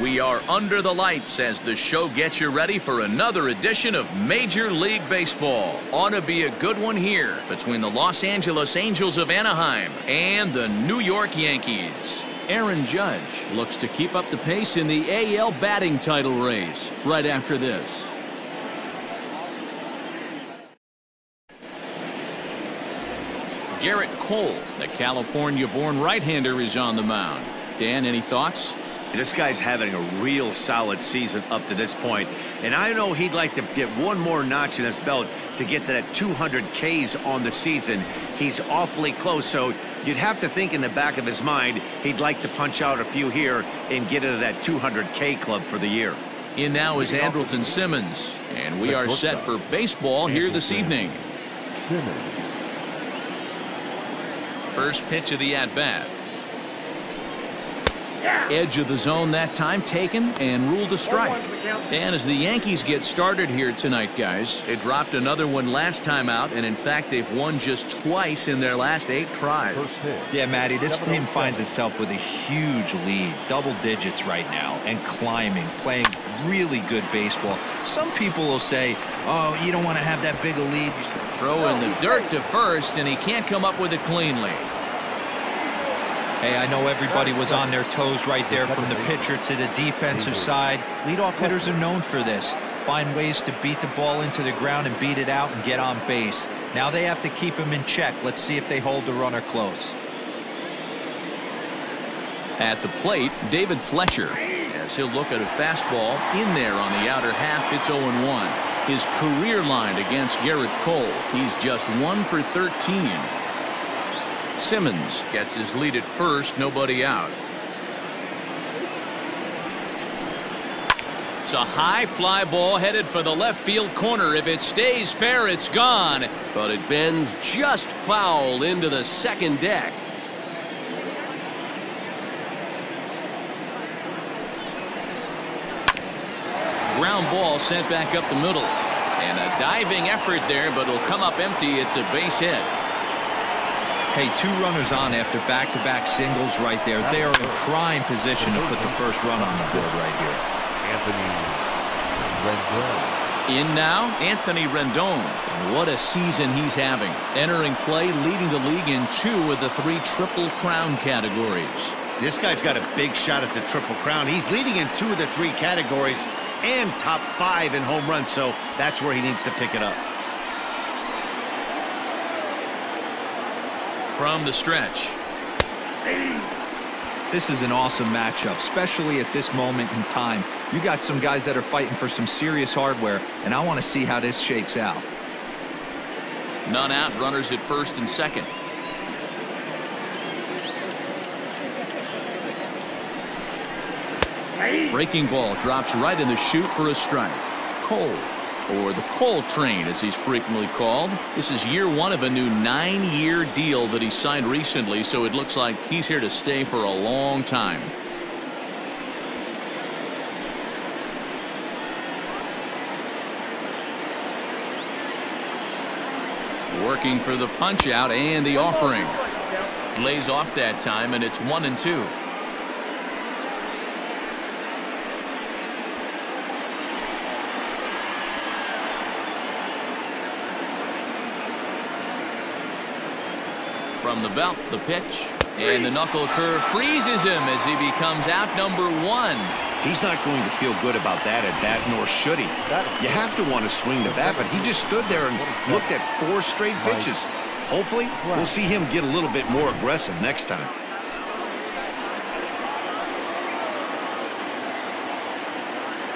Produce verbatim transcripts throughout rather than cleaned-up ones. We are under the lights as the show gets you ready for another edition of Major League Baseball. Ought to be a good one here between the Los Angeles Angels of Anaheim and the New York Yankees. Aaron Judge looks to keep up the pace in the A L batting title race right after this. Gerrit Cole, the California-born right-hander, is on the mound. Dan, any thoughts? This guy's having a real solid season up to this point, and I know he'd like to get one more notch in his belt to get to that two hundred Ks on the season. He's awfully close, so you'd have to think in the back of his mind he'd like to punch out a few here and get into that two hundred K club for the year. In now is Andrelton Simmons, and we are set for baseball here this evening. First pitch of the at-bat. Edge of the zone that time, taken and ruled a strike. And as the Yankees get started here tonight, guys, they dropped another one last time out, and in fact they've won just twice in their last eight tries. Yeah, Matty, this team finds itself with a huge lead, double digits right now, and climbing, playing really good baseball. Some people will say, oh, you don't want to have that big a lead. Throw in the dirt to first, and he can't come up with it cleanly. Hey, I know everybody was on their toes right there, from the pitcher to the defensive side. Leadoff hitters are known for this. Find ways to beat the ball into the ground and beat it out and get on base. Now they have to keep him in check. Let's see if they hold the runner close. At the plate, David Fletcher, as he'll look at a fastball in there on the outer half. It's oh and one. His career line against Gerrit Cole. He's just one for thirteen. Simmons gets his lead at first, nobody out. It's a high fly ball headed for the left field corner. If it stays fair, it's gone, but it bends just foul into the second deck. Ground ball sent back up the middle, and a diving effort there, but it'll come up empty. It's a base hit. Hey, two runners on after back-to-back singles right there. They are in prime position to put the first run on the board right here. Anthony Rendon. In now, Anthony Rendon. And what a season he's having. Entering play, leading the league in two of the three Triple Crown categories. This guy's got a big shot at the Triple Crown. He's leading in two of the three categories and top five in home runs, so that's where he needs to pick it up. From the stretch. This is an awesome matchup, especially at this moment in time. You got some guys that are fighting for some serious hardware, and I want to see how this shakes out. None out, runners at first and second. Breaking ball drops right in the chute for a strike. Cole, or the Cole train as he's frequently called. This is year one of a new nine-year deal that he signed recently, so it looks like he's here to stay for a long time. Working for the punch out and the offering. Lays off that time, and it's one and two. From the belt, the pitch, and the knuckle curve freezes him as he becomes out number one. He's not going to feel good about that at bat, nor should he. You have to want to swing the bat, but he just stood there and looked at four straight pitches. Hopefully, we'll see him get a little bit more aggressive next time.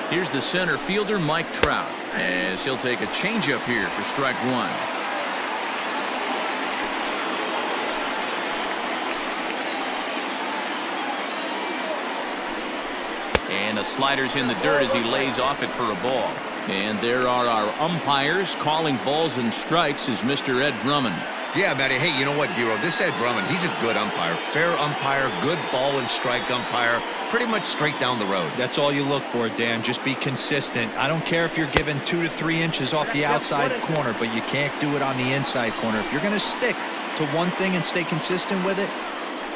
Here's the center fielder, Mike Trout, as he'll take a changeup here for strike one. And a slider's in the dirt as he lays off it for a ball. And there are our umpires calling balls and strikes is Mister Ed Drummond. Yeah, Matty, hey, you know what, Giro? This Ed Drummond, he's a good umpire. Fair umpire, good ball and strike umpire. Pretty much straight down the road. That's all you look for, Dan. Just be consistent. I don't care if you're giving two to three inches off the outside corner, but you can't do it on the inside corner. If you're going to stick to one thing and stay consistent with it,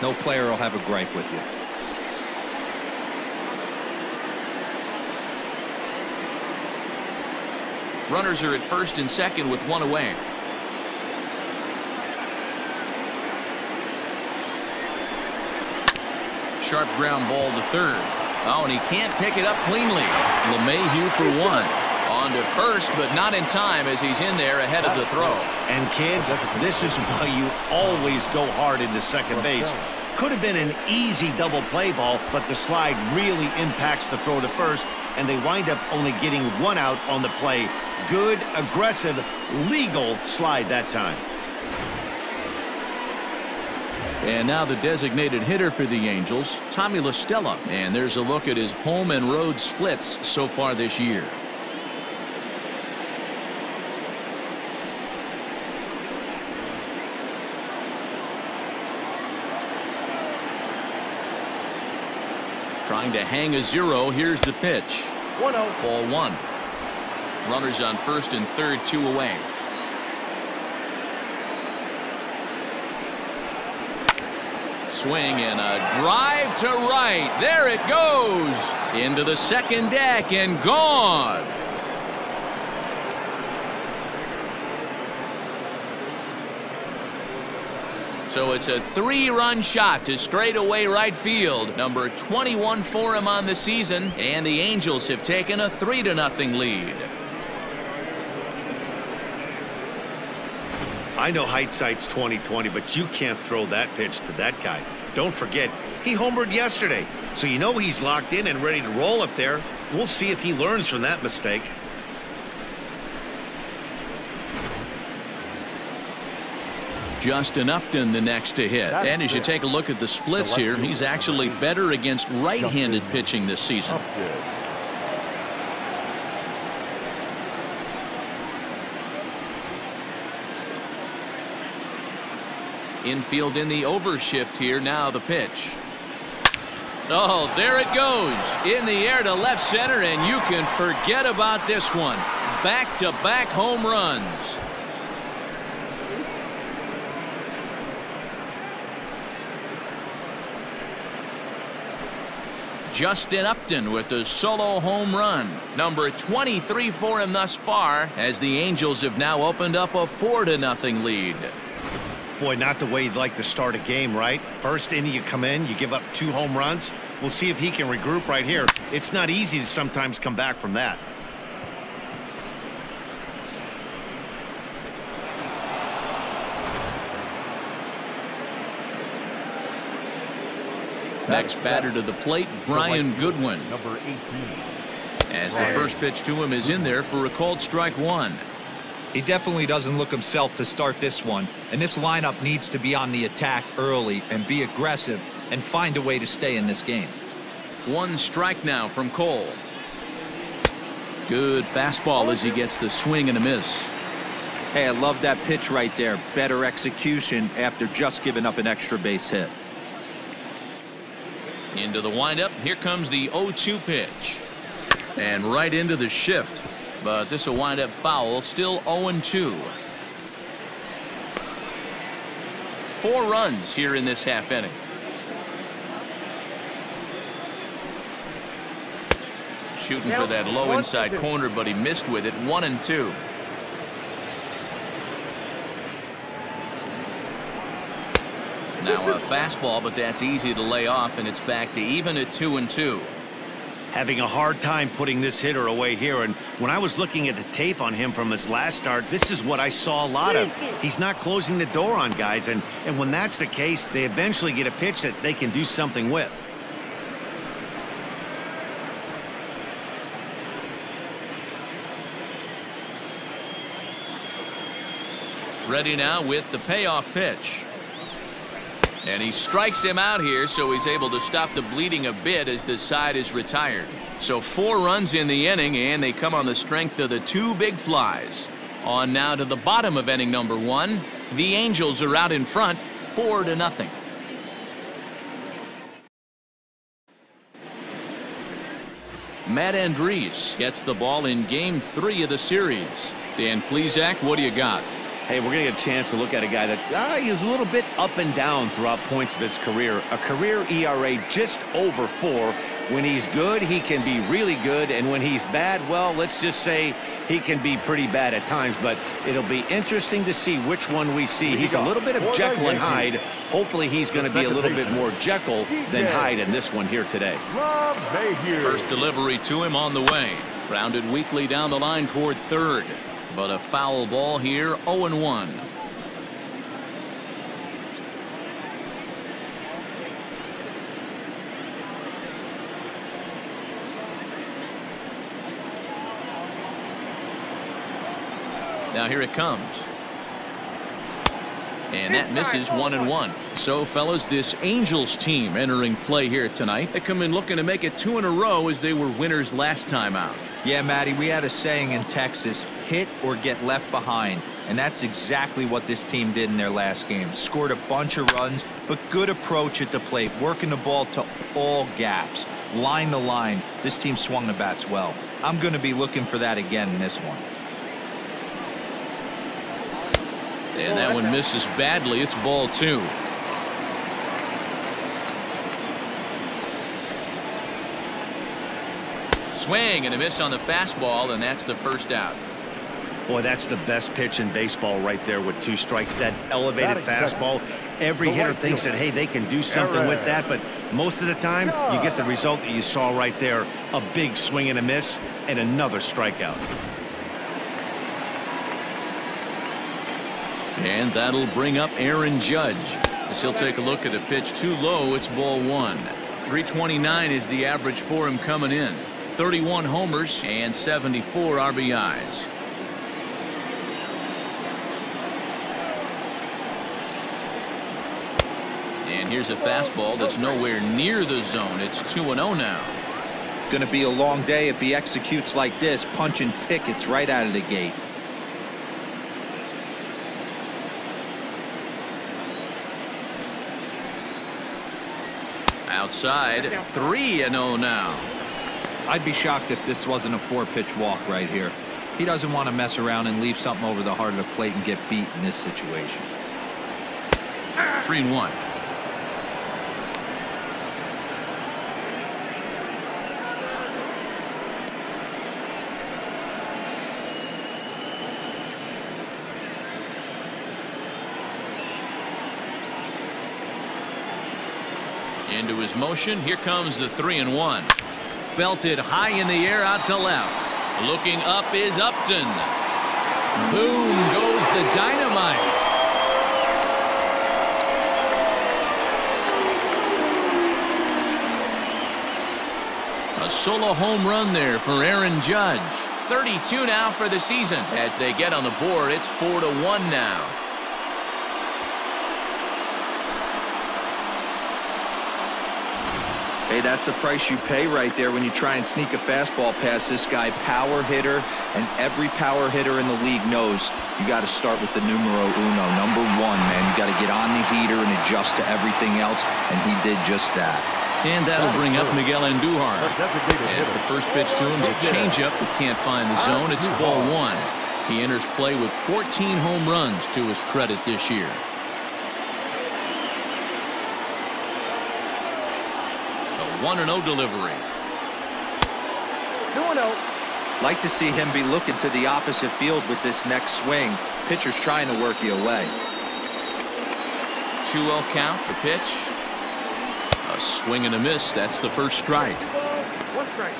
no player will have a gripe with you. Runners are at first and second with one away. Sharp ground ball to third. Oh, and he can't pick it up cleanly. LeMahieu for one. On to first, but not in time as he's in there ahead of the throw. And kids, this is why you always go hard into second base. Could have been an easy double play ball, but the slide really impacts the throw to first, and they wind up only getting one out on the play. Good, aggressive, legal slide that time. And now the designated hitter for the Angels, Tommy La Stella. And there's a look at his home and road splits so far this year. Trying to hang a zero. Here's the pitch. one oh. Ball one. Runners on first and third, two away. Swing and a drive to right. There it goes. Into the second deck and gone. So it's a three-run shot to straightaway right field. Number twenty-one for him on the season. And the Angels have taken a three to nothing lead. I know hindsight's twenty twenty, but you can't throw that pitch to that guy. Don't forget, he homered yesterday, so you know he's locked in and ready to roll up there. We'll see if he learns from that mistake. Justin Upton the next to hit. And as you take a look at the splits here, he's actually better against right-handed pitching this season. Infield in the overshift here. Now the pitch. Oh, there it goes. In the air to left center, and you can forget about this one. Back-to-back home runs. Justin Upton with the solo home run. Number twenty-three for him thus far, as the Angels have now opened up a four to nothing lead. Boy, not the way you'd like to start a game, right? First inning you come in, you give up two home runs. We'll see if he can regroup right here. It's not easy to sometimes come back from that. Next batter to the plate, Brian Goodwin. Number eighteen. As the first pitch to him is in there for a called strike one. He definitely doesn't look himself to start this one, and this lineup needs to be on the attack early and be aggressive and find a way to stay in this game. One strike now from Cole. Good fastball as he gets the swing and a miss. Hey, I love that pitch right there. Better execution after just giving up an extra base hit. Into the windup. Here comes the oh two pitch. And right into the shift. But this will wind up foul. Still oh and two. Four runs here in this half inning. Shooting for that low inside corner, but he missed with it. One and two. Now a fastball, but that's easy to lay off, and it's back to even at two and two. Having a hard time putting this hitter away here, and when I was looking at the tape on him from his last start, this is what I saw a lot of. He's not closing the door on guys, and and when that's the case, they eventually get a pitch that they can do something with. Ready now with the payoff pitch. And he strikes him out here, so he's able to stop the bleeding a bit as the side is retired. So four runs in the inning, and they come on the strength of the two big flies. On now to the bottom of inning number one. The Angels are out in front, four to nothing. Matt Andrees gets the ball in game three of the series. Dan Plesac, what do you got? hey, we're going to get a chance to look at a guy that uh, is a little bit up and down throughout points of his career. A career E R A just over four. When he's good, he can be really good. And when he's bad, well, let's just say he can be pretty bad at times. But it'll be interesting to see which one we see. He's a little bit of Jekyll and Hyde. Hopefully he's going to be a little bit more Jekyll than Hyde in this one here today. First delivery to him on the way. Rounded weakly down the line toward third. But a foul ball here, oh and one. Now here it comes. And that misses, one and one. So, fellas, this Angels team entering play here tonight. They come in looking to make it two in a row as they were winners last time out. Yeah, Matty, we had a saying in Texas, hit or get left behind. And that's exactly what this team did in their last game. Scored a bunch of runs, but good approach at the plate, working the ball to all gaps. Line to line, this team swung the bats well. I'm going to be looking for that again in this one. And that one misses badly. It's ball two. Swing and a miss on the fastball, and that's the first out. Boy, that's the best pitch in baseball right there with two strikes. That elevated fastball. Every hitter thinks that, hey, they can do something with that, but most of the time you get the result that you saw right there. A big swing and a miss and another strikeout. And that'll bring up Aaron Judge. As he'll take a look at a pitch too low, it's ball one. three twenty-nine is the average for him coming in. thirty-one homers and seventy-four R B Is. And here's a fastball that's nowhere near the zone. It's two and oh now. Going to be a long day if he executes like this, punching tickets right out of the gate. Outside, three and oh now. I'd be shocked if this wasn't a four-pitch walk right here. He doesn't want to mess around and leave something over the heart of the plate and get beat in this situation. three and one. Into his motion. Here comes the three and one. Belted high in the air out to left. Looking up is Upton. Boom goes the dynamite. A solo home run there for Aaron Judge. thirty-two now for the season. As they get on the board, it's four to one now. Hey, that's the price you pay right there when you try and sneak a fastball past this guy. Power hitter, and every power hitter in the league knows you got to start with the numero uno, number one, man. You got to get on the heater and adjust to everything else, and he did just that. And that'll bring up Miguel Andujar. As the first pitch to him is a changeup, but can't find the zone. It's ball one. He enters play with fourteen home runs to his credit this year. one and oh delivery. two and oh. Like to see him be looking to the opposite field with this next swing. Pitcher's trying to work you away. two oh count, the pitch. A swing and a miss. That's the first strike. One strike.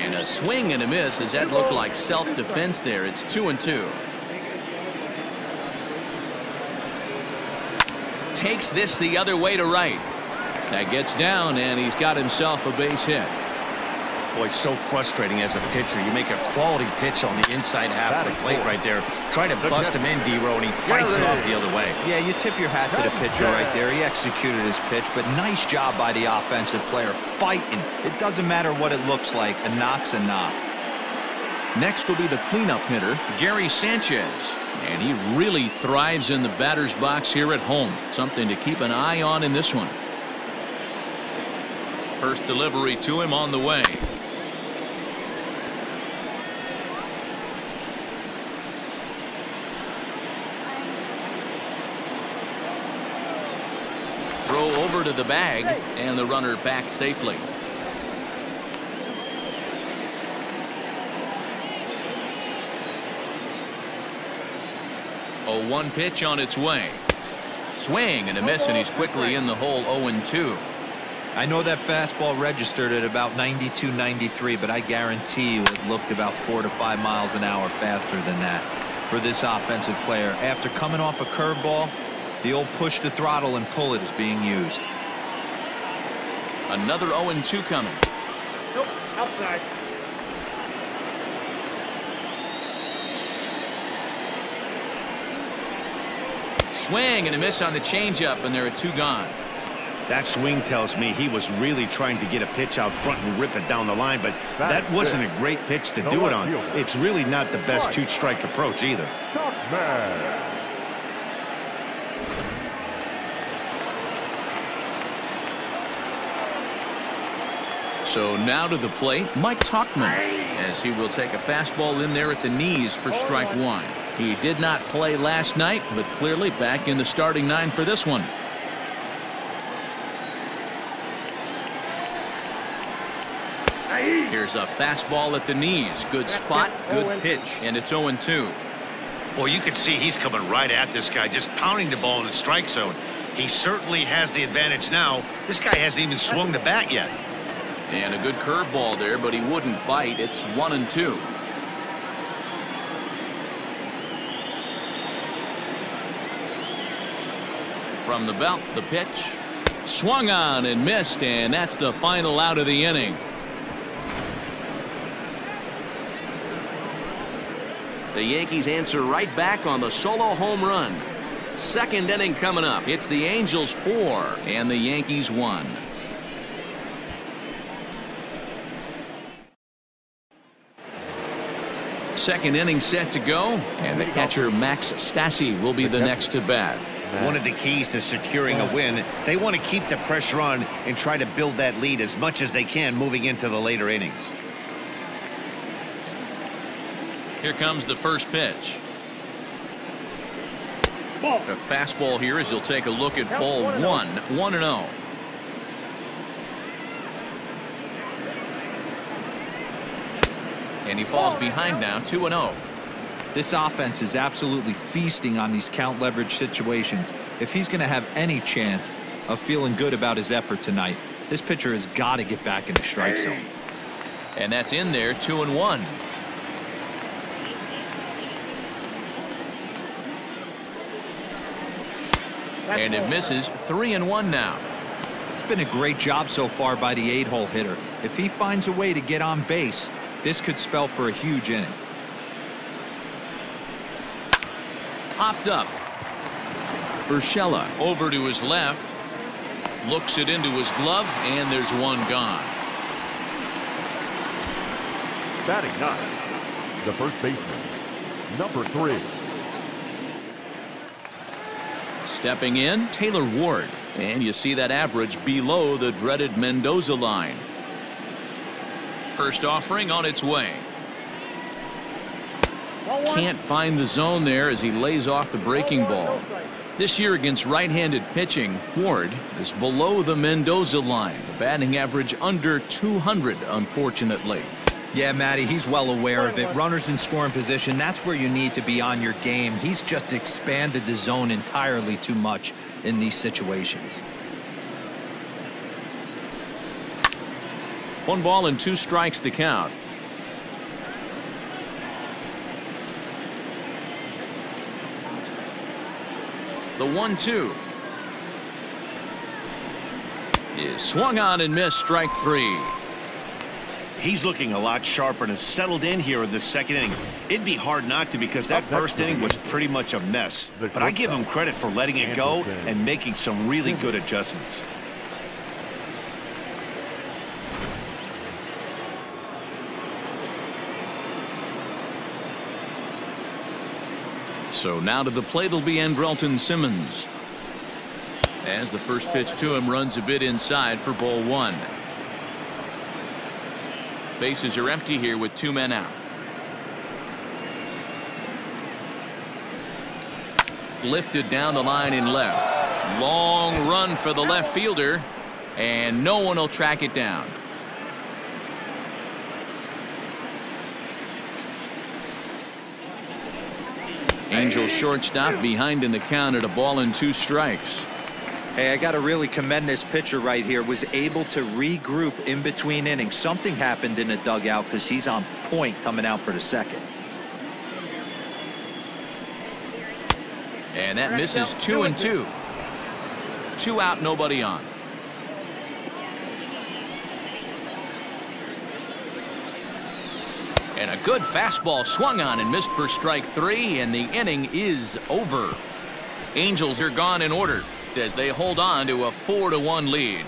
And a swing and a miss, as that looked like self-defense there. It's two and two. Takes this the other way to right. That gets down, and he's got himself a base hit. Boy, so frustrating as a pitcher. You make a quality pitch on the inside half of the plate right there. Try to bust him in, D-Row, and he fights it off the other way. Yeah, you tip your hat to the pitcher right there. He executed his pitch, but nice job by the offensive player fighting. It doesn't matter what it looks like. A knock's a knock. Next will be the cleanup hitter, Gary Sanchez. And he really thrives in the batter's box here at home. Something to keep an eye on in this one. First delivery to him on the way. Throw over to the bag and the runner back safely. A one pitch on its way. Swing and a miss, and he's quickly in the hole. oh and two. I know that fastball registered at about ninety-two, ninety-three, but I guarantee you it looked about four to five miles an hour faster than that for this offensive player. After coming off a curveball, the old push the throttle and pull it is being used. Another oh and two coming. Nope, outside. Swing and a miss on the changeup, and there are two gone. That swing tells me he was really trying to get a pitch out front and rip it down the line, but that wasn't a great pitch to do it on. It's really not the best two-strike approach either. So now to the plate, Mike Tauchman, as he will take a fastball in there at the knees for strike one. He did not play last night, but clearly back in the starting nine for this one. Here's a fastball at the knees. Good spot, good pitch, and it's oh and two. Well, you can see he's coming right at this guy, just pounding the ball in the strike zone. He certainly has the advantage now. This guy hasn't even swung the bat yet. And a good curveball there, but he wouldn't bite. It's one and two. From the belt, the pitch. Swung on and missed, and that's the final out of the inning. The Yankees answer right back on the solo home run. Second inning coming up. It's the Angels four and the Yankees one. Second inning set to go, and the catcher Max Stassi will be the next to bat. One of the keys to securing a win, they want to keep the pressure on and try to build that lead as much as they can moving into the later innings. Here comes the first pitch. A fastball here as he'll take a look at ball one. one and oh. And he falls behind now, two and oh. This offense is absolutely feasting on these count leverage situations. If he's going to have any chance of feeling good about his effort tonight, this pitcher has got to get back in the strike zone. And that's in there, two and one. And it misses, three and one now. It's been a great job so far by the eight-hole hitter. If he finds a way to get on base, this could spell for a huge inning. Popped up. Urshela over to his left. Looks it into his glove, and there's one gone. Batting nine, the first baseman, number three. Stepping in, Taylor Ward. And you see that average below the dreaded Mendoza line. First offering on its way. Can't find the zone there as he lays off the breaking ball. This year against right-handed pitching, Ward is below the Mendoza line. The batting average under two hundred, unfortunately. Yeah, Matty, he's well aware of it. Runners in scoring position, that's where you need to be on your game. He's just expanded the zone entirely too much in these situations. One ball and two strikes the count. The one two is swung on and missed, strike three. He's looking a lot sharper and has settled in here in the second inning. It'd be hard not to, because that first inning was pretty much a mess. But I give him credit for letting it go and making some really good adjustments. So now to the plate will be Andrelton Simmons, as the first pitch to him runs a bit inside for ball one. Bases are empty here with two men out. Lifted down the line and left. Long run for the left fielder, and no one will track it down. Angels shortstop behind in the count at a ball and two strikes. Hey, I got to really commend this pitcher right here. Was able to regroup in between innings. Something happened in the dugout because he's on point coming out for the second. And that misses two and two. Two out, nobody on. And a good fastball swung on and missed for strike three, and the inning is over. Angels are gone in order as they hold on to a four to one lead.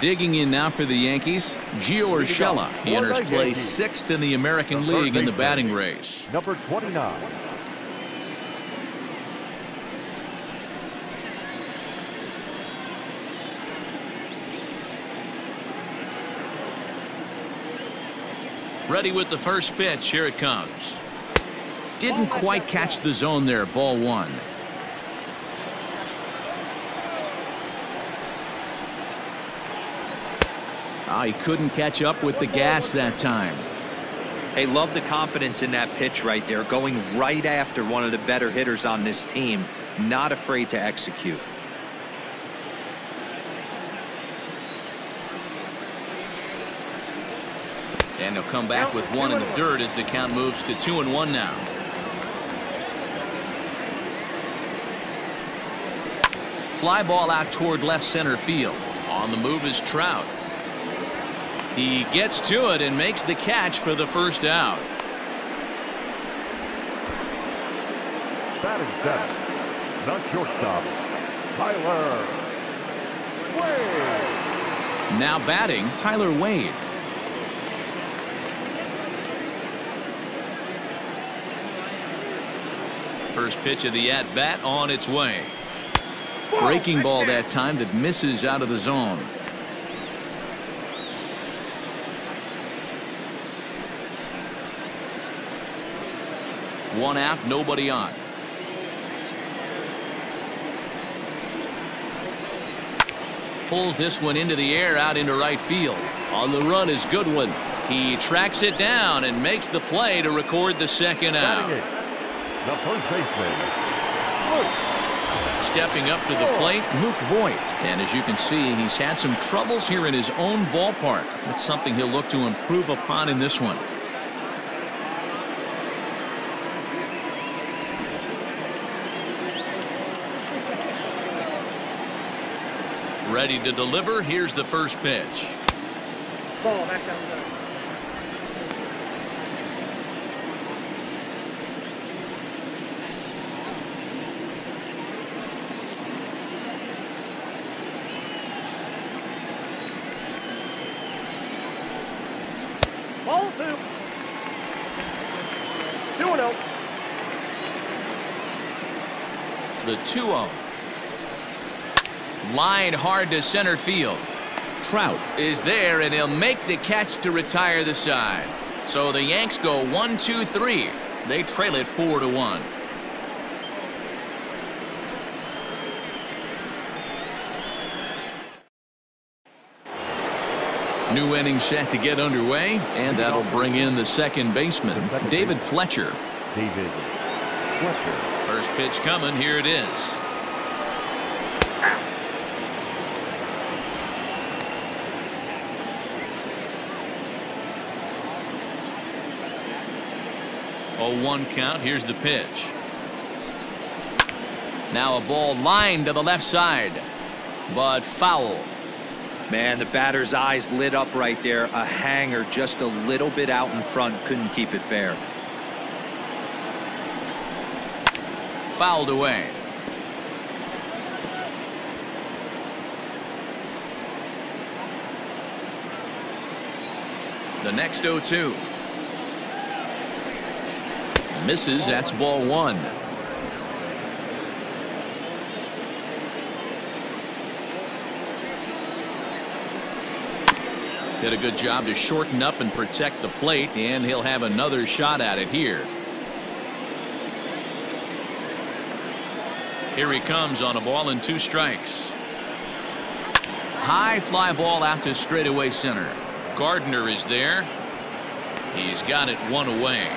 Digging in now for the Yankees, Gio Urshela. He enters play sixth in the American League in the batting race. Number twenty-nine. Ready with the first pitch. Here it comes. Didn't quite catch the zone there. Ball one. Ah, he couldn't catch up with the gas that time. Hey, love the confidence in that pitch right there. Going right after one of the better hitters on this team. Not afraid to execute. And they'll come back with one in the dirt as the count moves to two and one now. Fly ball out toward left center field. On the move is Trout. He gets to it and makes the catch for the first out. That is that. Not shortstop. Tyler Wade. Now batting, Tyler Wade. First pitch of the at bat on its way. Breaking ball that time that misses out of the zone. One out, nobody on. Pulls this one into the air out into right field. On the run is Goodwin. He tracks it down and makes the play to record the second out. The first baseman. Stepping up to the plate, Luke Voit. And as you can see, he's had some troubles here in his own ballpark. That's something he'll look to improve upon in this one. Ready to deliver. Here's the first pitch. Ball back down the zone. Ball two. two and oh. The two oh. Line hard to center field. Trout is there, and he'll make the catch to retire the side. So the Yanks go one, two, three. They trail it four to one. New inning set to get underway, and that'll bring in the second baseman, David Fletcher. David Fletcher. First pitch coming. Here it is. oh one count. Here's the pitch. Now a ball lined to the left side, but foul. Man, the batter's eyes lit up right there. A hanger just a little bit out in front. Couldn't keep it fair. Fouled away. The next oh two. misses. That's ball one. Did a good job to shorten up and protect the plate, and he'll have another shot at it here. Here he comes on a ball and two strikes. High fly ball out to straightaway center. Gardner is there. He's got it one away.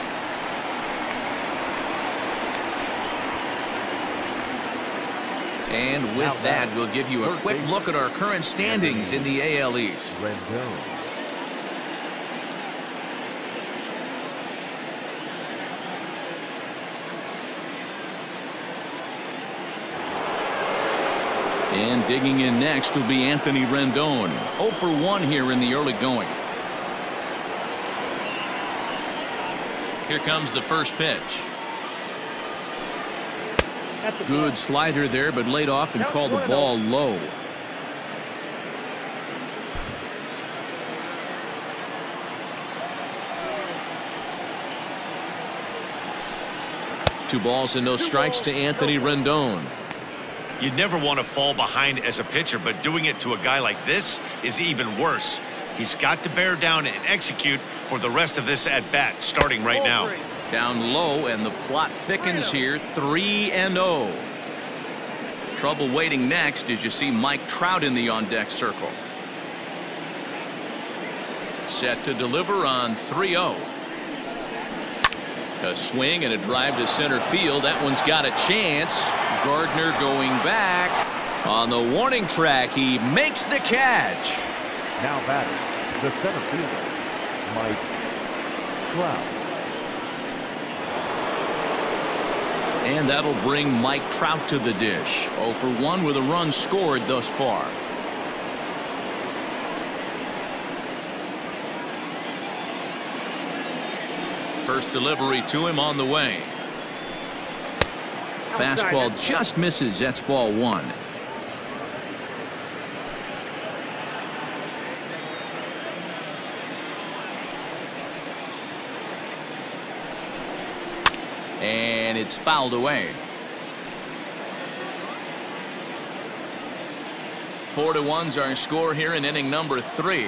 And with that, we'll give you a quick look at our current standings in the A L East. And digging in next will be Anthony Rendon. oh for one here in the early going. Here comes the first pitch. Good slider there, but laid off and called the ball low. Two balls and no strikes to Anthony Rendon. You never want to fall behind as a pitcher, but doing it to a guy like this is even worse. He's got to bear down and execute for the rest of this at-bat, starting right now. Down low, and the plot thickens here, three and oh. Trouble waiting next as you see Mike Trout in the on-deck circle. Set to deliver on three oh. A swing and a drive to center field. That one's got a chance. Gardner going back on the warning track. He makes the catch. Now batting, the center fielder, Mike Trout. And that'll bring Mike Trout to the dish. oh for one with a run scored thus far. First delivery to him on the way. Fastball just misses. That's ball one. And it's fouled away. Four to one's our score here in inning number three.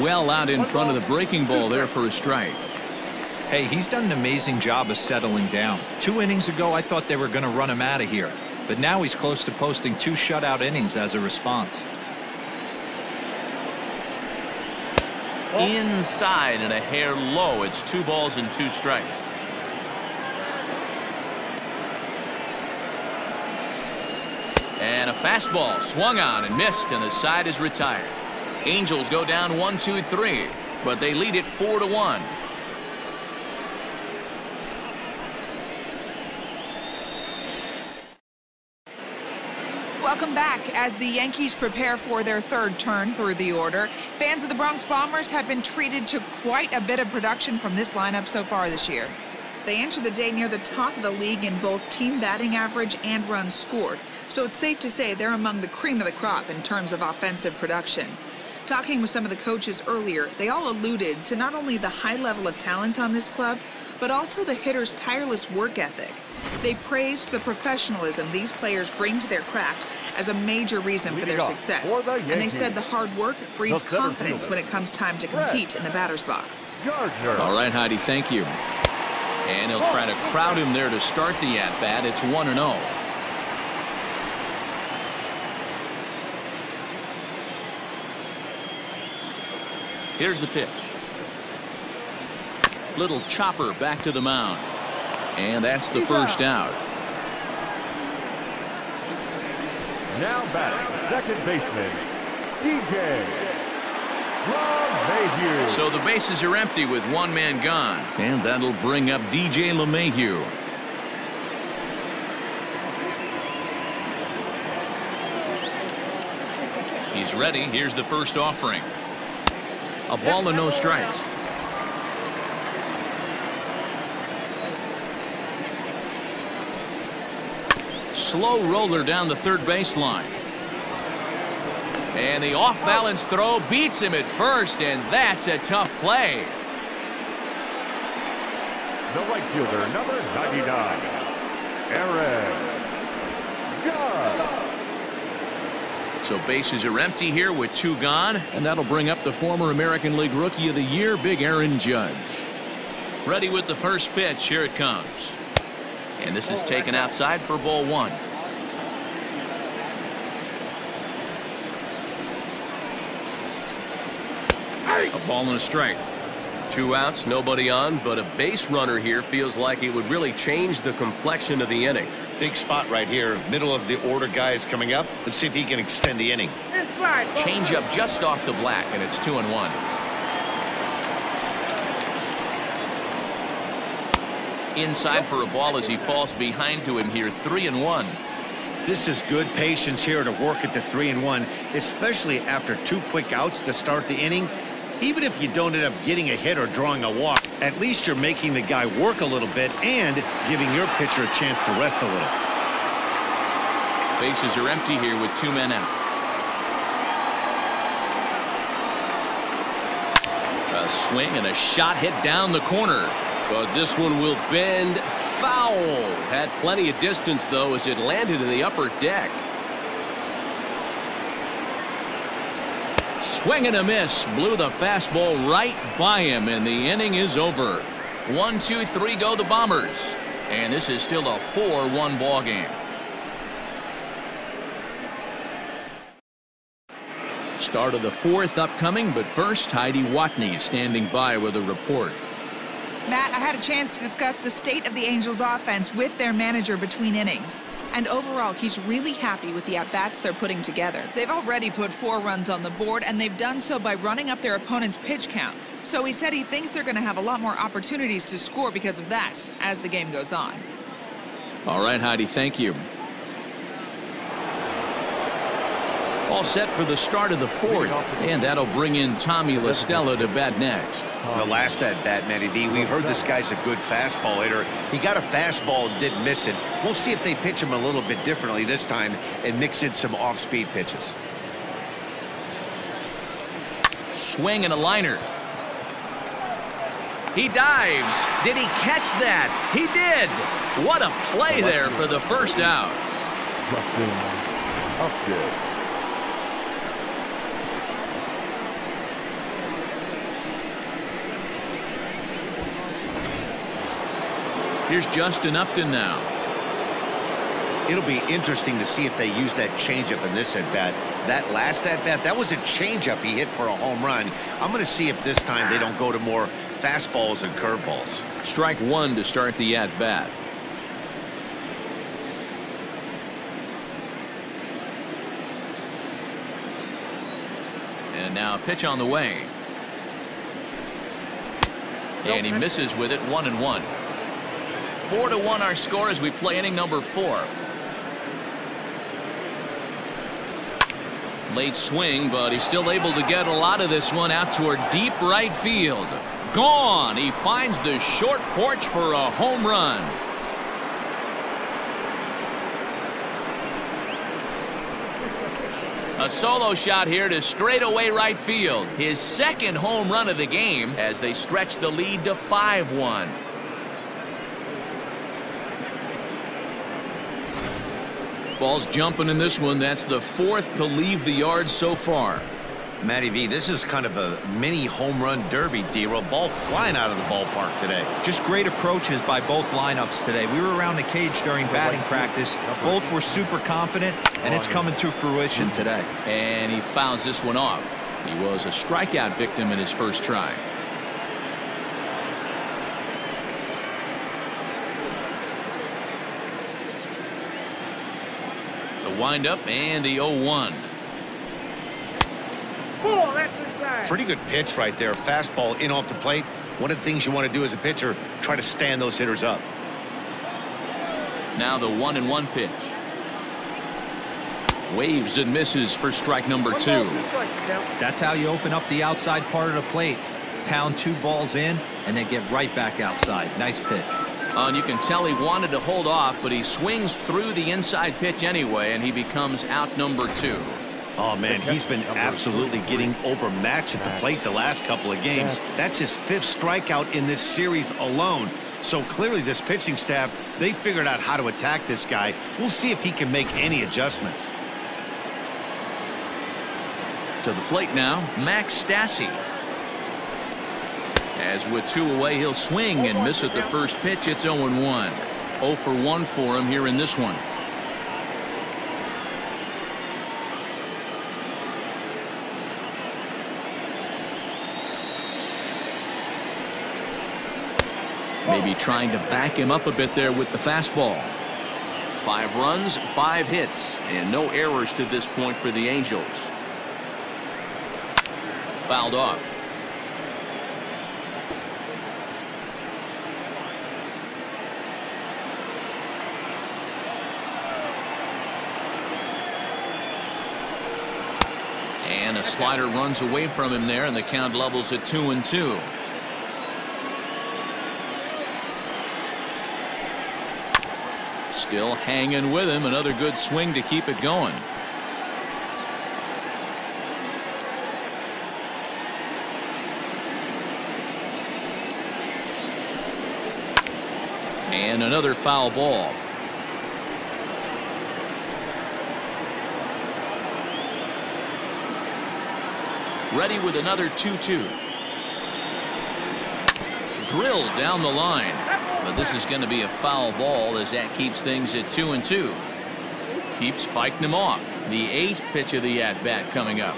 Well out in front of the breaking ball there for a strike. Hey, he's done an amazing job of settling down. Two innings ago, I thought they were going to run him out of here, but now he's close to posting two shutout innings as a response. Inside and a hair low. It's two balls and two strikes. And a fastball swung on and missed, and the side is retired. Angels go down one, two, three, but they lead it four to one. Welcome back. As the Yankees prepare for their third turn through the order, fans of the Bronx Bombers have been treated to quite a bit of production from this lineup so far this year. They entered the day near the top of the league in both team batting average and runs scored, so it's safe to say they're among the cream of the crop in terms of offensive production. Talking with some of the coaches earlier, they all alluded to not only the high level of talent on this club, but also the hitters' tireless work ethic. They praised the professionalism these players bring to their craft as a major reason for their success. And they said the hard work breeds confidence when it comes time to compete in the batter's box. All right, Heidi, thank you. And he'll try to crowd him there to start the at-bat. It's one and oh. Here's the pitch. Little chopper back to the mound. And that's the first out. Now batting, second baseman, D J LeMahieu. So the bases are empty with one man gone. And that'll bring up D J LeMahieu. He's ready. Here's the first offering. A ball and no strikes. Slow roller down the third baseline. And the off-balance throw beats him at first, and that's a tough play. The right fielder, number ninety-nine, Aaron Judge. So bases are empty here with two gone, and that'll bring up the former American League Rookie of the Year, Big Aaron Judge. Ready with the first pitch. Here it comes. And this is taken outside for ball one. A ball and a strike. Two outs, nobody on, but a base runner here feels like it would really change the complexion of the inning. Big spot right here. Middle of the order guy is coming up. Let's see if he can extend the inning. Change up just off the black, and it's two and one. Inside for a ball as he falls behind to him here. Three and one. This is good patience here to work at the three and one, especially after two quick outs to start the inning. Even if you don't end up getting a hit or drawing a walk, at least you're making the guy work a little bit and giving your pitcher a chance to rest a little. Bases are empty here with two men out. A swing and a shot hit down the corner, but this one will bend foul. Had plenty of distance, though, as it landed in the upper deck. Swing and a miss. Blew the fastball right by him, and the inning is over. One, two, three, go the Bombers. And this is still a four one ball game. Start of the fourth upcoming, but first, Heidi Watney is standing by with a report. Matt, I had a chance to discuss the state of the Angels' offense with their manager between innings. And overall, he's really happy with the at-bats they're putting together. They've already put four runs on the board, and they've done so by running up their opponent's pitch count. So he said he thinks they're going to have a lot more opportunities to score because of that as the game goes on. All right, Heidi, thank you. All set for the start of the fourth, and that'll bring in Tommy La Stella to bat next. The last at bat, Matty V, we heard this guy's a good fastball hitter. He got a fastball and didn't miss it. We'll see if they pitch him a little bit differently this time and mix in some off-speed pitches. Swing and a liner. He dives. Did he catch that? He did. What a play there for the first out. Up there. Here's Justin Upton now. It'll be interesting to see if they use that changeup in this at-bat. That last at-bat, that was a changeup he hit for a home run. I'm going to see if this time they don't go to more fastballs and curveballs. Strike one to start the at-bat. And now a pitch on the way. And he misses with it, one and one. Four to one our score as we play inning number four. Late swing, but he's still able to get a lot of this one out toward deep right field. Gone. He finds the short porch for a home run. A solo shot here to straightaway right field. His second home run of the game as they stretch the lead to five one. Ball's jumping in this one. That's the fourth to leave the yard so far. Matty V, this is kind of a mini home run derby, D-roll. Ball flying out of the ballpark today. Just great approaches by both lineups today. We were around the cage during batting practice. Both were super confident, and it's coming to fruition today. And he fouls this one off. He was a strikeout victim in his first try. Wind up and the oh one. Cool, that's inside. Pretty good pitch right there. Fastball in off the plate. One of the things you want to do as a pitcher, try to stand those hitters up. Now the one and one pitch. Waves and misses for strike number two. That's how you open up the outside part of the plate. Pound two balls in and then get right back outside. Nice pitch. Uh, and you can tell he wanted to hold off, but he swings through the inside pitch anyway, and he becomes out number two. Oh, man, he's been absolutely getting overmatched at the plate the last couple of games. That's his fifth strikeout in this series alone. So clearly this pitching staff, they figured out how to attack this guy. We'll see if he can make any adjustments. To the plate now, Max Stassi. As with two away, he'll swing and miss at the first pitch. It's oh and one. oh for one for him here in this one. Maybe trying to back him up a bit there with the fastball. Five runs, five hits, and no errors to this point for the Angels. Fouled off. And a slider runs away from him there, and the count levels at two and two. Still hanging with him. Another good swing to keep it going. And another foul ball. Ready with another two two. Drilled down the line. But this is going to be a foul ball as that keeps things at two and two. Keeps fighting him off. The eighth pitch of the at-bat coming up.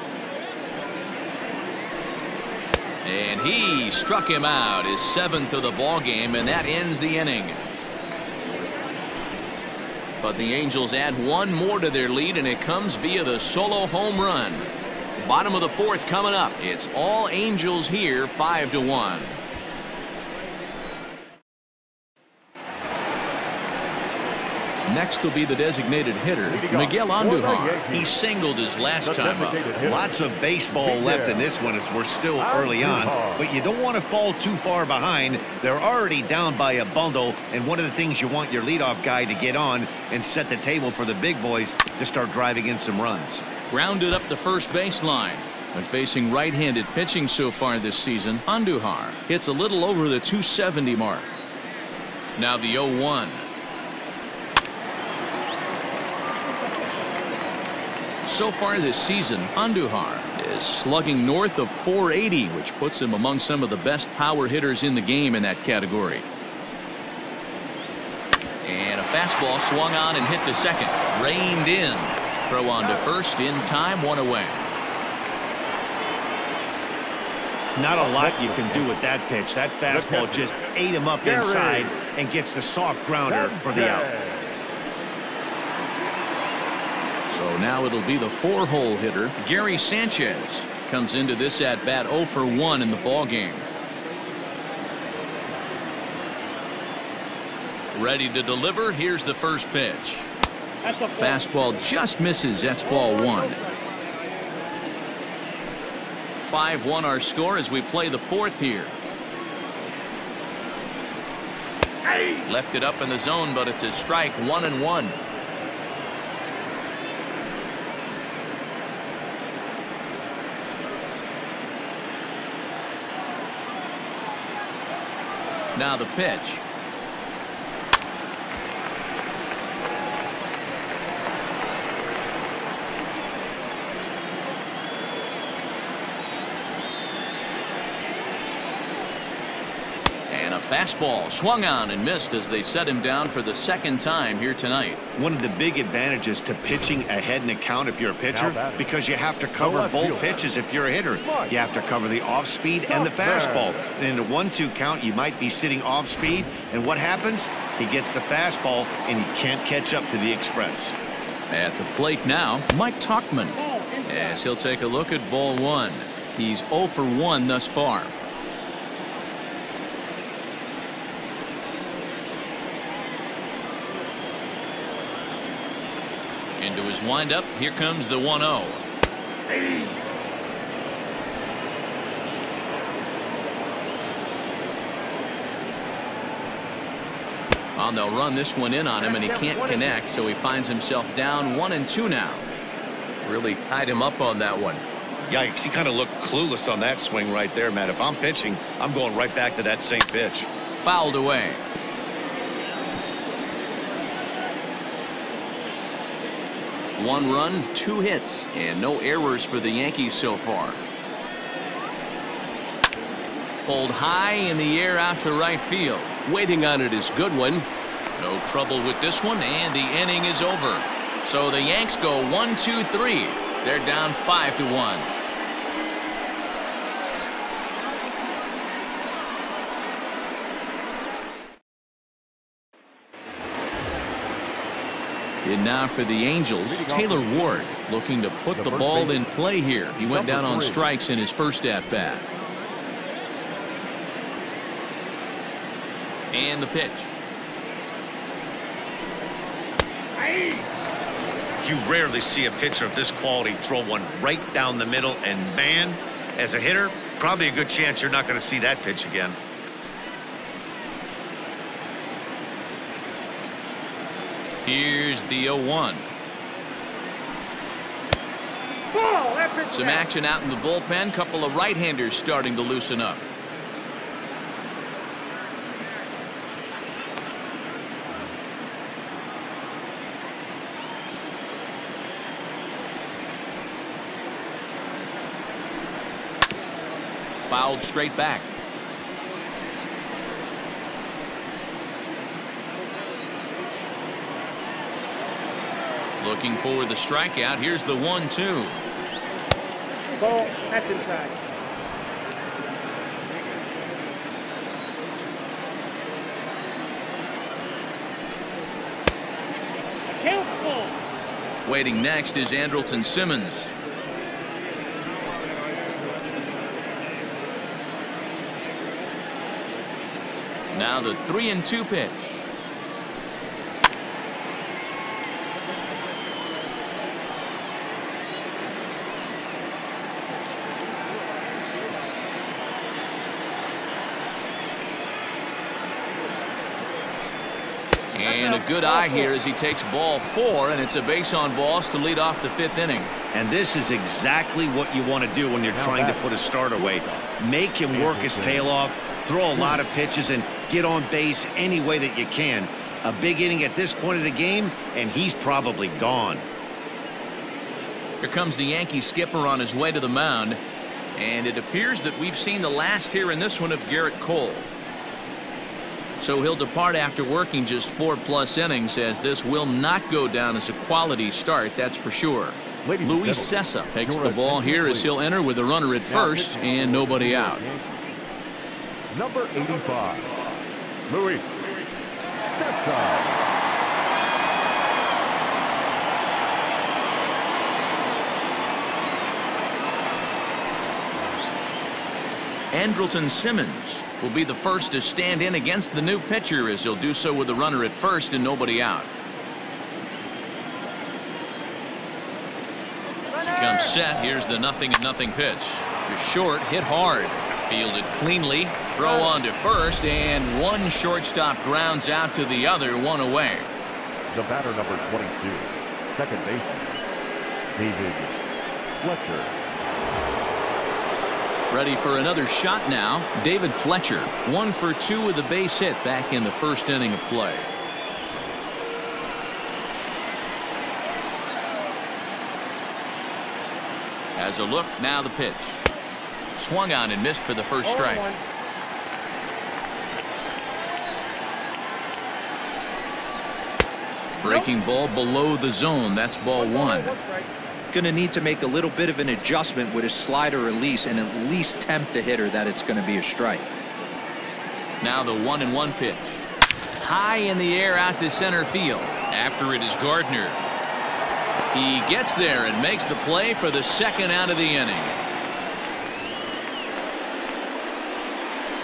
And he struck him out, his seventh of the ball game, and that ends the inning. But the Angels add one more to their lead, and it comes via the solo home run. Bottom of the fourth coming up. It's all Angels here, five to one. Next will be the designated hitter, Miguel Andujar. He singled his last time up. Lots of baseball left in this one as we're still early on, but you don't want to fall too far behind. They're already down by a bundle, and one of the things you want your leadoff guy to get on and set the table for the big boys to start driving in some runs. Grounded up the first baseline. When facing right-handed pitching so far this season, Andujar hits a little over the two seventy mark. Now the oh one. So far this season, Andujar is slugging north of four eighty, which puts him among some of the best power hitters in the game in that category. And a fastball swung on and hit to second. Reined in. Throw on to first in time, one away. Not a lot you can do with that pitch. That fastball just ate him up inside and gets the soft grounder for the out. So now it'll be the four-hole hitter, Gary Sanchez, comes into this at-bat oh for one in the ballgame. Ready to deliver. Here's the first pitch. Fastball just misses. That's ball one. five one our score as we play the fourth here. Left it up in the zone, but it's a strike, one and one. Now the pitch. And a fastball swung on and missed as they set him down for the second time here tonight. One of the big advantages to pitching ahead in account if you're a pitcher, because you have to cover both pitches if you're a hitter. You have to cover the off speed and the fastball. And in a one two count, you might be sitting off speed, and what happens? He gets the fastball and he can't catch up to the express. At the plate now, Mike Tauchman, as he'll take a look at ball one. He's oh for one thus far. Into his windup, here comes the one oh. Hey. And they'll run this one in on him, and he can't connect, so he finds himself down one and two now. really tied him up on that one. Yikes, he kind of looked clueless on that swing right there, Matt. If I'm pitching, I'm going right back to that same pitch. Fouled away. One run, two hits, and no errors for the Yankees so far. Pulled high in the air out to right field. Waiting on it is Goodwin. No trouble with this one, and the inning is over. So the Yanks go one, two, three. They're down five to one. And now for the Angels, Taylor Ward looking to put the ball in play here. He went down on strikes in his first at bat. And the pitch. You rarely see a pitcher of this quality throw one right down the middle, and man, as a hitter, probably a good chance you're not going to see that pitch again. Here's the oh one. Some action out in the bullpen. Couple of right-handers starting to loosen up. Fouled straight back. Looking for the strikeout. Here's the one two. Ball, that's inside. Count full. Waiting next is Andrelton Simmons. Now the three and two pitch. And a good eye here as he takes ball four, and it's a base on balls to lead off the fifth inning. And this is exactly what you want to do when you're trying to put a starter away. Make him work his tail off, throw a lot of pitches, and get on base any way that you can. A big inning at this point of the game, and he's probably gone. Here comes the Yankee skipper on his way to the mound, and it appears that we've seen the last here in this one of Gerrit Cole. So he'll depart after working just four plus innings, as this will not go down as a quality start, that's for sure. Luis Sessa takes the ball here as he'll enter with a runner at first and nobody out. Number eighty-five, Luis Sessa. Andrelton Simmons will be the first to stand in against the new pitcher, as he'll do so with a runner at first and nobody out. Runner. Comes set. Here's the nothing and nothing pitch. Just short, hit hard, fielded cleanly. Throw on to first, and one shortstop grounds out to the other, one away. The batter, number twenty-two, second baseman, David Fletcher. Ready for another shot now. David Fletcher, one for two with a base hit back in the first inning of play. Has a look, now the pitch. Swung on and missed for the first strike. Breaking ball below the zone. That's ball one. Going to need to make a little bit of an adjustment with his slider release and at least tempt the hitter that it's going to be a strike. Now the one and one pitch. High in the air out to center field. After it is Gardner. He gets there and makes the play for the second out of the inning.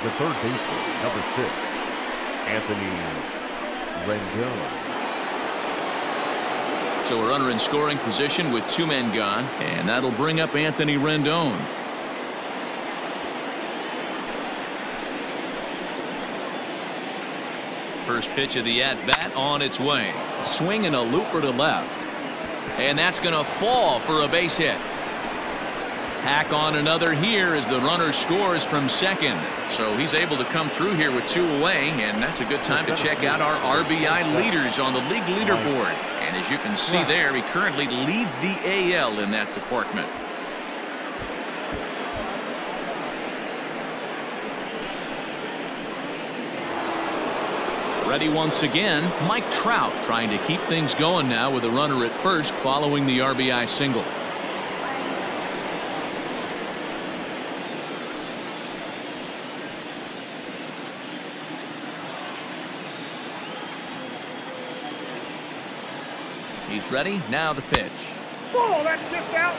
The third baseman, number six, Anthony Rendon. So a runner in scoring position with two men gone, and that'll bring up Anthony Rendon. First pitch of the at-bat on its way. Swing and a looper to left. and that's going to fall for a base hit. Tack on another here as the runner scores from second. So he's able to come through here with two away, and that's a good time to check out our R B I leaders on the league leaderboard. And as you can see there, he currently leads the A L in that department. Ready once again, Mike Trout trying to keep things going now with a runner at first following the R B I single. He's ready. Now the pitch. Whoa, that's just out.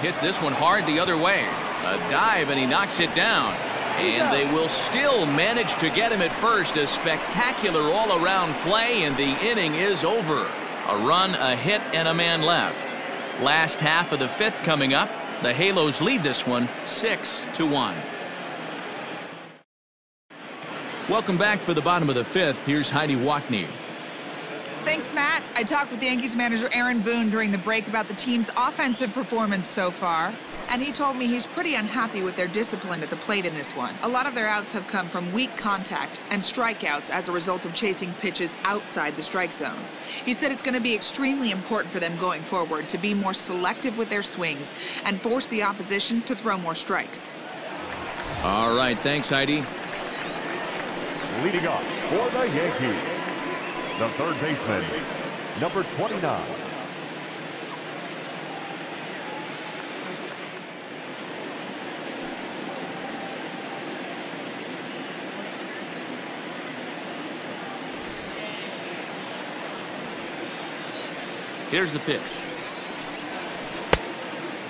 Hits this one hard the other way. A dive, and he knocks it down. And they will still manage to get him at first. A spectacular all-around play, and the inning is over. A run, a hit, and a man left. Last half of the fifth coming up. The Halos lead this one six to one. Welcome back for the bottom of the fifth. Here's Heidi Watney. Thanks, Matt. I talked with the Yankees manager Aaron Boone during the break about the team's offensive performance so far, and he told me he's pretty unhappy with their discipline at the plate in this one. A lot of their outs have come from weak contact and strikeouts as a result of chasing pitches outside the strike zone. He said it's going to be extremely important for them going forward to be more selective with their swings and force the opposition to throw more strikes. All right, thanks, Heidi. Leading off for the Yankees, the third baseman, number twenty-nine. Here's the pitch.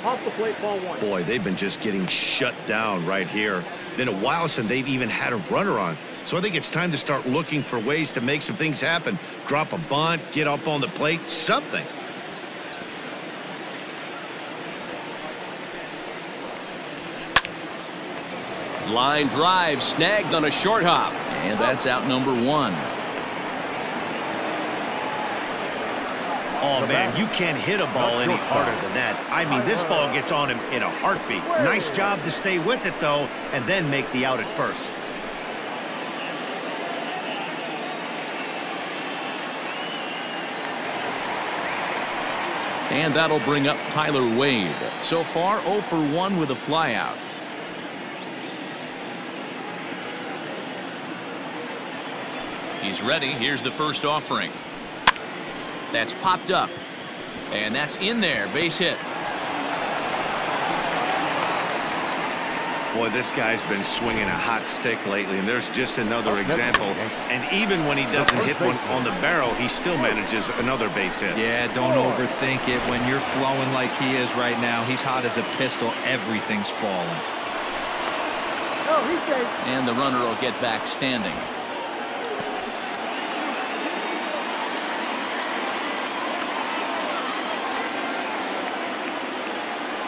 Off the plate, ball one. Boy, they've been just getting shut down right here. Been a while since they've even had a runner on. So I think it's time to start looking for ways to make some things happen. Drop a bunt, get up on the plate, something. Line drive snagged on a short hop, and that's out number one. Oh, man, you can't hit a ball any harder than that. I mean, this ball gets on him in a heartbeat. Nice job to stay with it, though, and then make the out at first. And that'll bring up Tyler Wade. So far, oh for one with a flyout. He's ready. Here's the first offering. That's popped up, and that's in there. Base hit. Boy, this guy's been swinging a hot stick lately, and there's just another example. And even when he doesn't hit one on the barrel, he still manages another base hit. Yeah, don't overthink it. When you're flowing like he is right now, he's hot as a pistol. Everything's falling. And the runner will get back standing.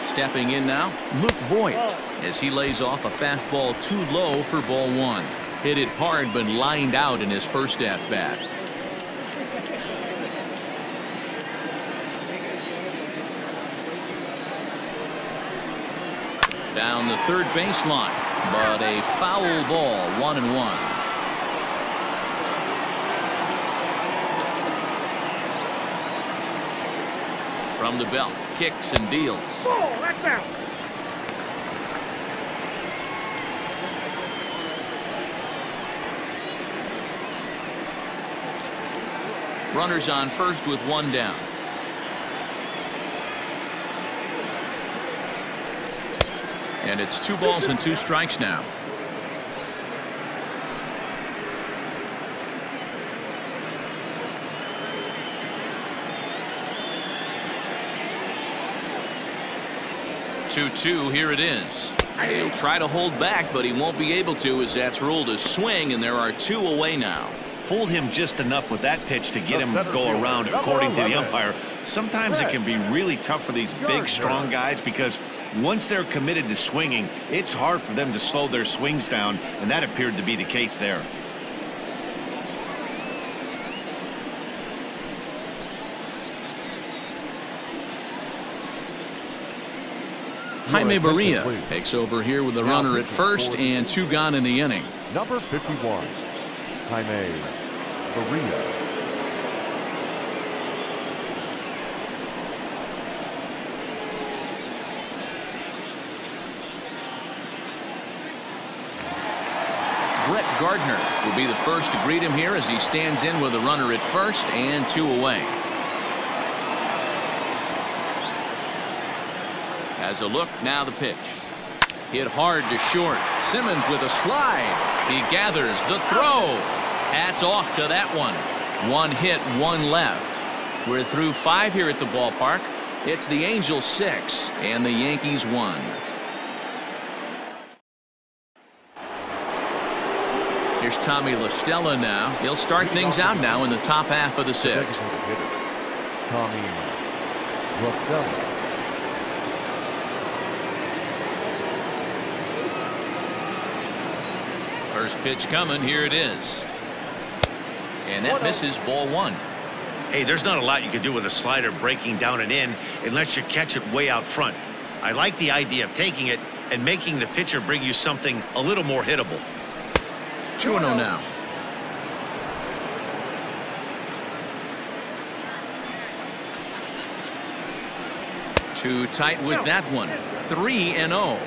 Stepping in now, Luke Voit, as he lays off a fastball too low for ball one. Hit it hard but lined out in his first at bat. Down the third baseline, but a foul ball, one and one. From the belt, kicks and deals. Whoa, that's out. Runners on first with one down. And it's two balls and two strikes now. two two, here it is. He'll try to hold back, but he won't be able to, as that's ruled a swing, and there are two away now. fooled him just enough with that pitch to get him go around, according to the umpire. Sometimes it can be really tough for these big, strong guys because once they're committed to swinging, it's hard for them to slow their swings down, and that appeared to be the case there. Jaime Barria takes over here with a runner at first and two gone in the inning. Number fifty-one, Jaime Barria. Brett Gardner will be the first to greet him here as he stands in with a runner at first and two away. As a look, now the pitch. Hit hard to short. Simmons with a slide. He gathers the throw. Hats off to that one. One hit, one left. We're through five here at the ballpark. It's the Angels six and the Yankees one. Here's Tommy La Stella now. He'll start things out now in the top half of the sixth. Tommy La Stella. First pitch coming, here it is. And that misses, ball one. Hey, there's not a lot you can do with a slider breaking down and in unless you catch it way out front. I like the idea of taking it and making the pitcher bring you something a little more hittable. two oh now. Too tight with that one. three oh.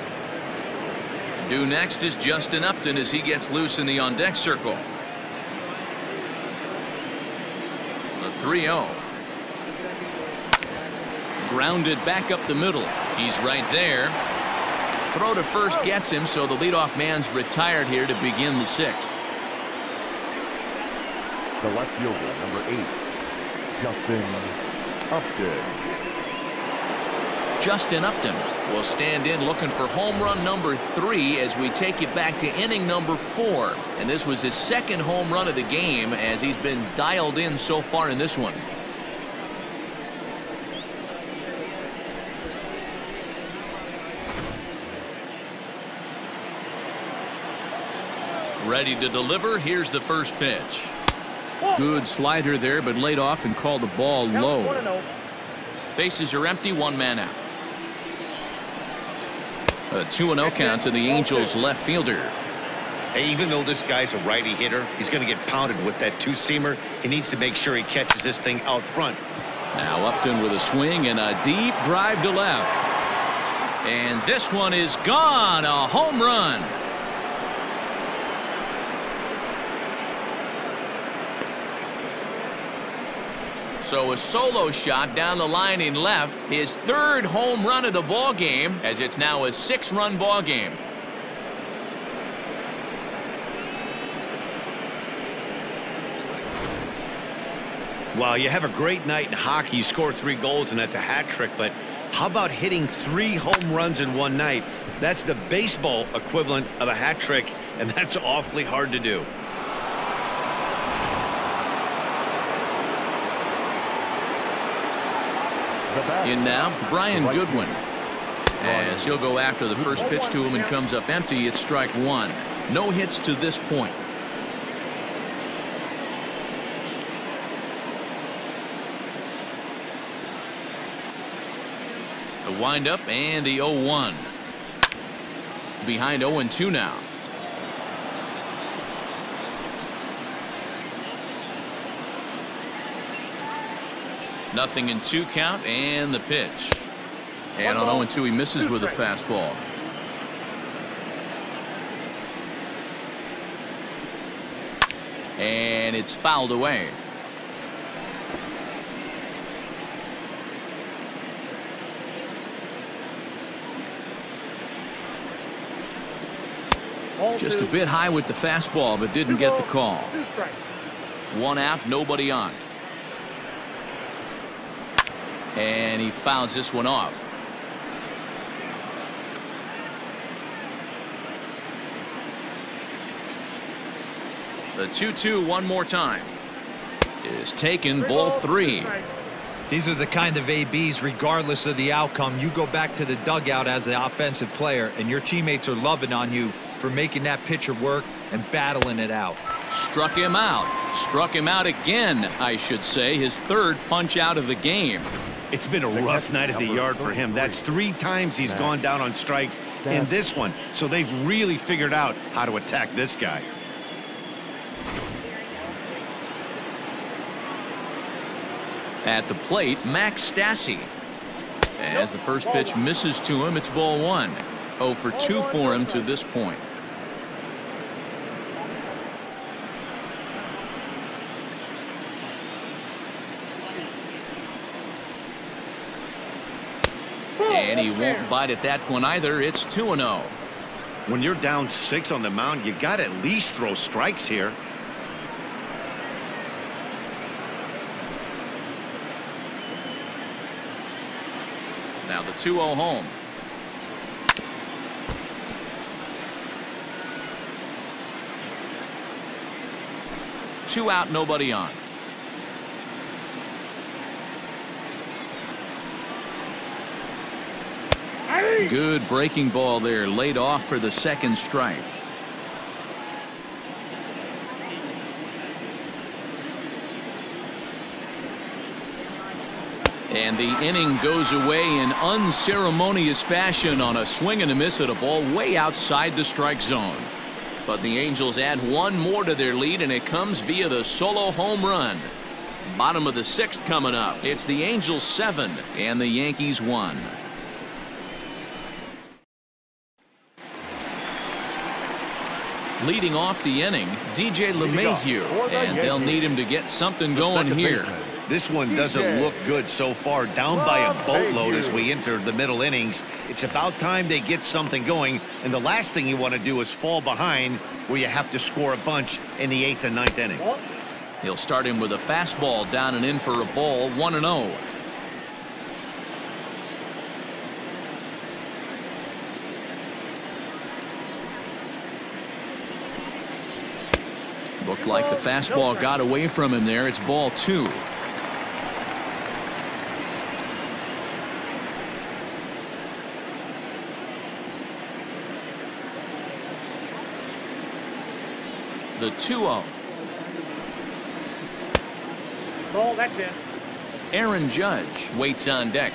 Due next is Justin Upton as he gets loose in the on-deck circle. The three oh. Grounded back up the middle. He's right there. Throw to first gets him, so the leadoff man's retired here to begin the sixth. The left fielder, number eight, Justin Upton. Justin Upton will stand in looking for home run number three as we take it back to inning number four. And this was his second home run of the game as he's been dialed in so far in this one. Ready to deliver. Here's the first pitch. Good slider there, but laid off and called the ball low. Bases are empty, one man out. A two oh count to the Angels left fielder. Hey, even though this guy's a righty hitter, he's going to get pounded with that two-seamer. He needs to make sure he catches this thing out front. Now Upton with a swing and a deep drive to left. And this one is gone. A home run. So a solo shot down the line in left, his third home run of the ball game, as it's now a six-run ball game. Wow, you have a great night in hockey, you score three goals, and that's a hat trick, but how about hitting three home runs in one night? That's the baseball equivalent of a hat trick, and that's awfully hard to do. In now, Brian Goodwin, as he'll go after the first pitch to him and comes up empty. It's strike one. No hits to this point. The windup and the oh one. Behind oh and two now. Nothing in two count and the pitch. And on oh and two he misses with a fastball. And it's fouled away. Just a bit high with the fastball, but didn't get the call. One out, nobody on. And he fouls this one off. The two two one more time is taken, ball three. These are the kind of A Bs, regardless of the outcome, you go back to the dugout as an offensive player, and your teammates are loving on you for making that pitcher work and battling it out. Struck him out. Struck him out again, I should say. His third punch out of the game. It's been a rough night at the yard for him. That's three times he's gone down on strikes in this one. So they've really figured out how to attack this guy. At the plate, Max Stassi. As the first pitch misses to him, it's ball one. oh for two for him to this point. And he won't bite at that one either. It's two and oh. When you're down six on the mound, you got to at least throw strikes here. Now the two oh home. Two out, nobody on. Good breaking ball there, laid off for the second strike. And the inning goes away in unceremonious fashion on a swing and a miss at a ball way outside the strike zone. But the Angels add one more to their lead, and it comes via the solo home run. Bottom of the sixth coming up. It's the Angels seven and the Yankees one. Leading off the inning, D J LeMahieu, and they'll need him to get something going here. This one doesn't look good so far, down by a boatload as we enter the middle innings. It's about time they get something going, and the last thing you want to do is fall behind where you have to score a bunch in the eighth and ninth inning. He'll start him with a fastball down and in for a ball, one and oh. Looked like the fastball got away from him there. It's ball two. The two oh. Ball, that's it. Aaron Judge waits on deck.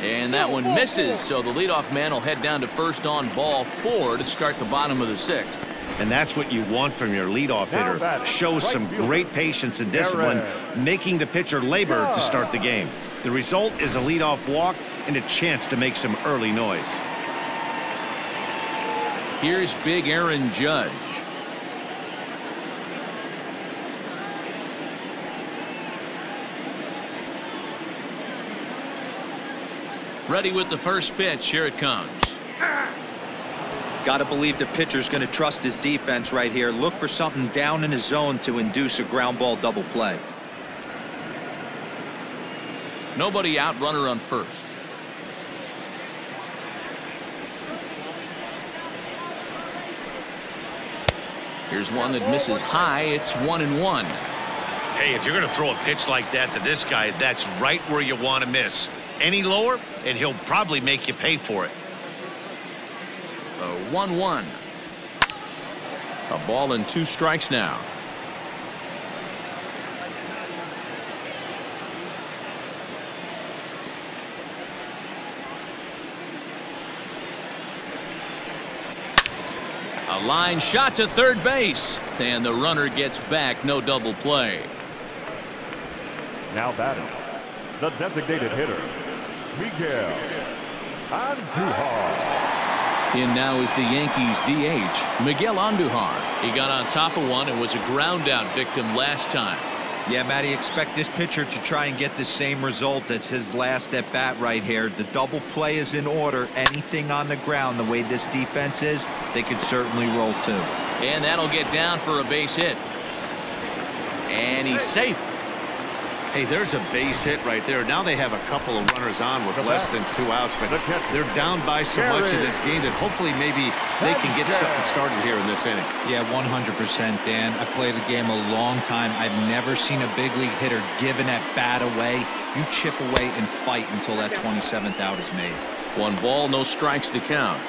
And that one misses, so the leadoff man will head down to first on ball four to start the bottom of the sixth. And that's what you want from your leadoff hitter. Shows some great patience and discipline, making the pitcher labor to start the game. The result is a leadoff walk and a chance to make some early noise. Here's big Aaron Judge. Ready with the first pitch. Here it comes. Got to believe the pitcher's going to trust his defense right here. Look for something down in his zone to induce a ground ball double play. Nobody out, runner on first. Here's one that misses high. It's one and one. Hey, if you're going to throw a pitch like that to this guy, that's right where you want to miss. Any lower, and he'll probably make you pay for it. A one one. A ball and two strikes now. A line shot to third base, and the runner gets back. No double play. Now batting, the designated hitter, Miguel Andujar. In now is the Yankees D H, Miguel Andujar. He got on top of one and was a ground out victim last time. Yeah, Matty, expect this pitcher to try and get the same result as his last at bat right here. The double play is in order. Anything on the ground, the way this defense is, they could certainly roll two. And that'll get down for a base hit. And he's safe. Hey, there's a base hit right there. Now they have a couple of runners on with less than two outs, but they're down by so much in this game that hopefully maybe they can get something started here in this inning. Yeah, one hundred percent, Dan. I've played the game a long time. I've never seen a big league hitter give an at-bat away. You chip away and fight until that twenty-seventh out is made. One ball, no strikes to count.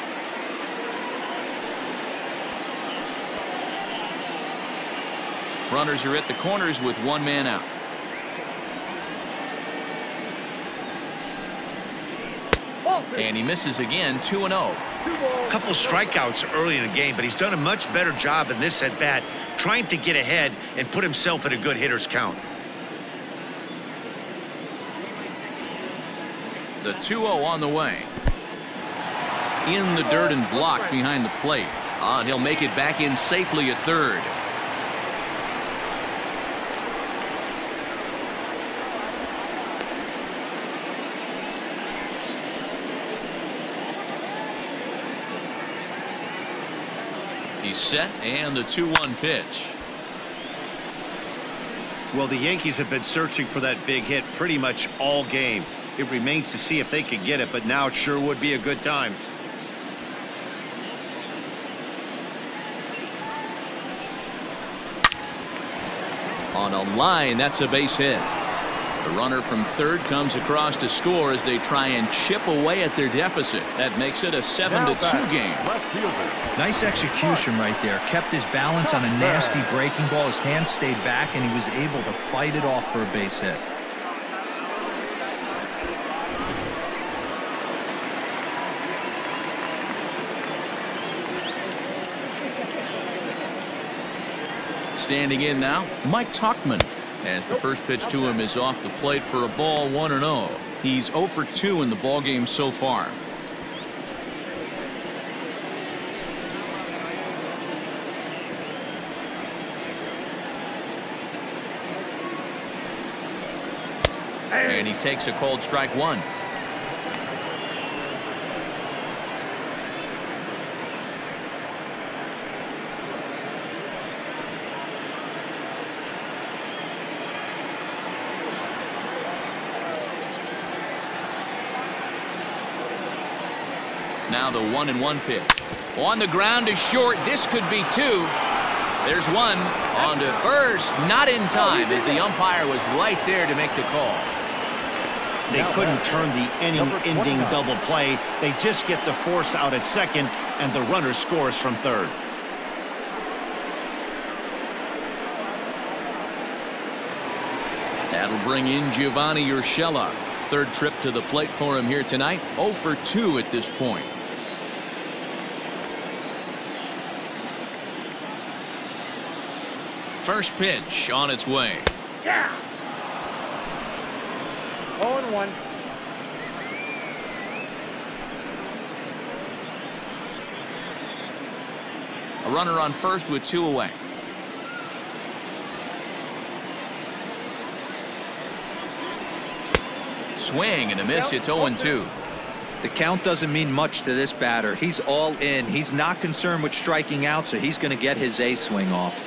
Runners are at the corners with one man out. And he misses again, two and oh. A couple strikeouts early in the game, but he's done a much better job in this at bat trying to get ahead and put himself in a good hitter's count. The two oh on the way. In the dirt and blocked behind the plate. Ah, and he'll make it back in safely at third. He's set, and the two one pitch. Well, the Yankees have been searching for that big hit pretty much all game. It remains to see if they could get it, but now it sure would be a good time. On a line, that's a base hit. The runner from third comes across to score as they try and chip away at their deficit. That makes it a seven to two game. Nice execution right there. Kept his balance on a nasty breaking ball. His hand stayed back, and he was able to fight it off for a base hit. Standing in now, Mike Tauchman. As the first pitch to him is off the plate for a ball, one and oh. He's oh for two in the ballgame so far. And he takes a called strike one. Now the one and one pitch. On the ground to short. This could be two. There's one. On to first. Not in time, as the umpire was right there to make the call. They couldn't turn the inning-ending double play. They just get the force out at second, and the runner scores from third. That'll bring in Jaime Barria. Third trip to the plate for him here tonight. oh for two at this point. First pitch on its way. Yeah. oh and one. A runner on first with two away. Swing and a miss. It's oh and two. The count doesn't mean much to this batter. He's all in. He's not concerned with striking out, so he's going to get his A swing off.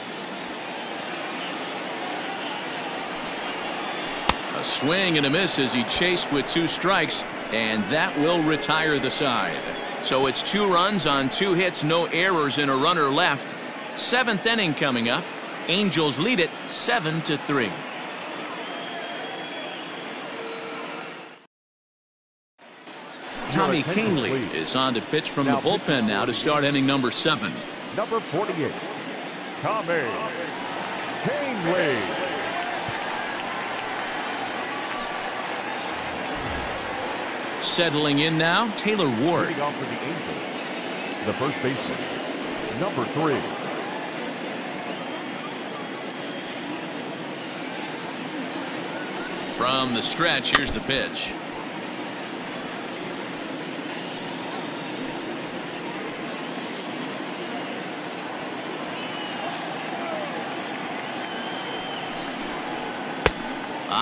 A swing and a miss as he chased with two strikes, and that will retire the side. So it's two runs on two hits, no errors, and a runner left. Seventh inning coming up. Angels lead it seven to three. Tommy Kingley is on to pitch from the bullpen now to start inning number seven. Number forty-eight, Tommy Kingley. Settling in now, Taylor Ward. The first baseman, number three. From the stretch, here's the pitch.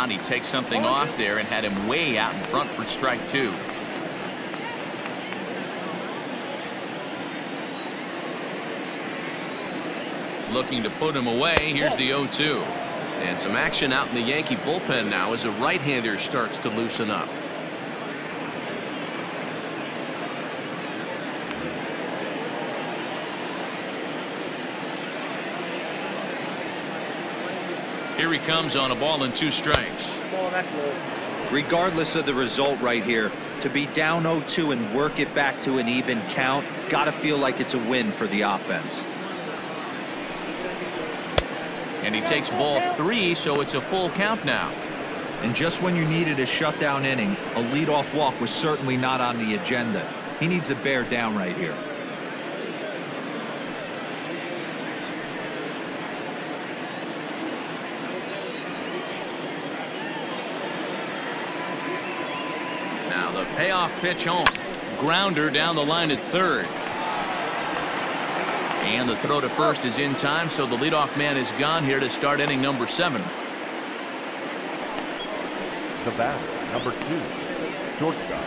He takes something off there and had him way out in front for strike two. Looking to put him away. Here's the oh two. And some action out in the Yankee bullpen now as a right-hander starts to loosen up. Here he comes on a ball and two strikes. Regardless of the result right here, to be down oh two and work it back to an even count, gotta feel like it's a win for the offense. And he takes ball three, so it's a full count now. And just when you needed a shutdown inning, a leadoff walk was certainly not on the agenda. He needs a bear down right here. Payoff pitch home. Grounder down the line at third. And the throw to first is in time, so the leadoff man is gone here to start inning number seven. The bat, number two, shortstop,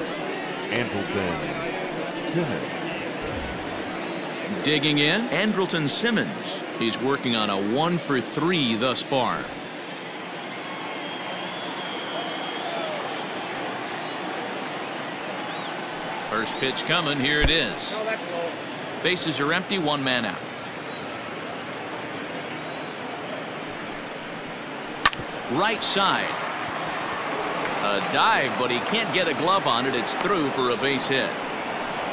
Andrelton Simmons. Digging in, Andrelton Simmons. He's working on a one for three thus far. First pitch coming. Here it is. Bases are empty. One man out. Right side. A dive, but he can't get a glove on it. It's through for a base hit.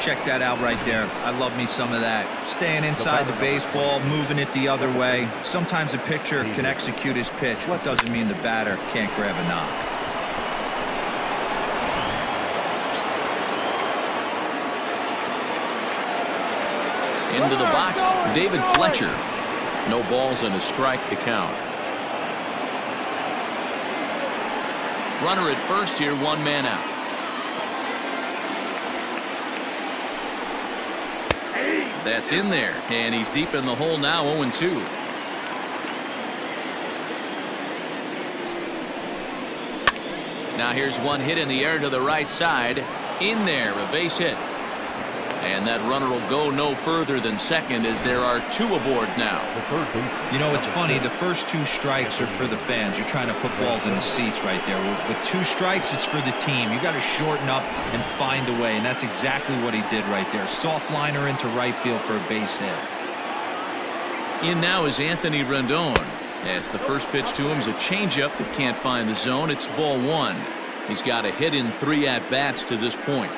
Check that out right there. I love me some of that. Staying inside the baseball, moving it the other way. Sometimes a pitcher can execute his pitch. What doesn't mean the batter can't grab a knock. Into the box, David Fletcher. No balls and a strike to count. Runner at first here, one man out. That's in there, and he's deep in the hole now, oh and two. Now here's one hit in the air to the right side. In there, a base hit. And that runner will go no further than second as there are two aboard now. You know, it's funny. The first two strikes are for the fans. You're trying to put balls in the seats right there. With two strikes, it's for the team. You got to shorten up and find a way. And that's exactly what he did right there. Soft liner into right field for a base hit. In now is Anthony Rendon. As the first pitch to him is a changeup that can't find the zone. It's ball one. He's got a hit in three at-bats to this point.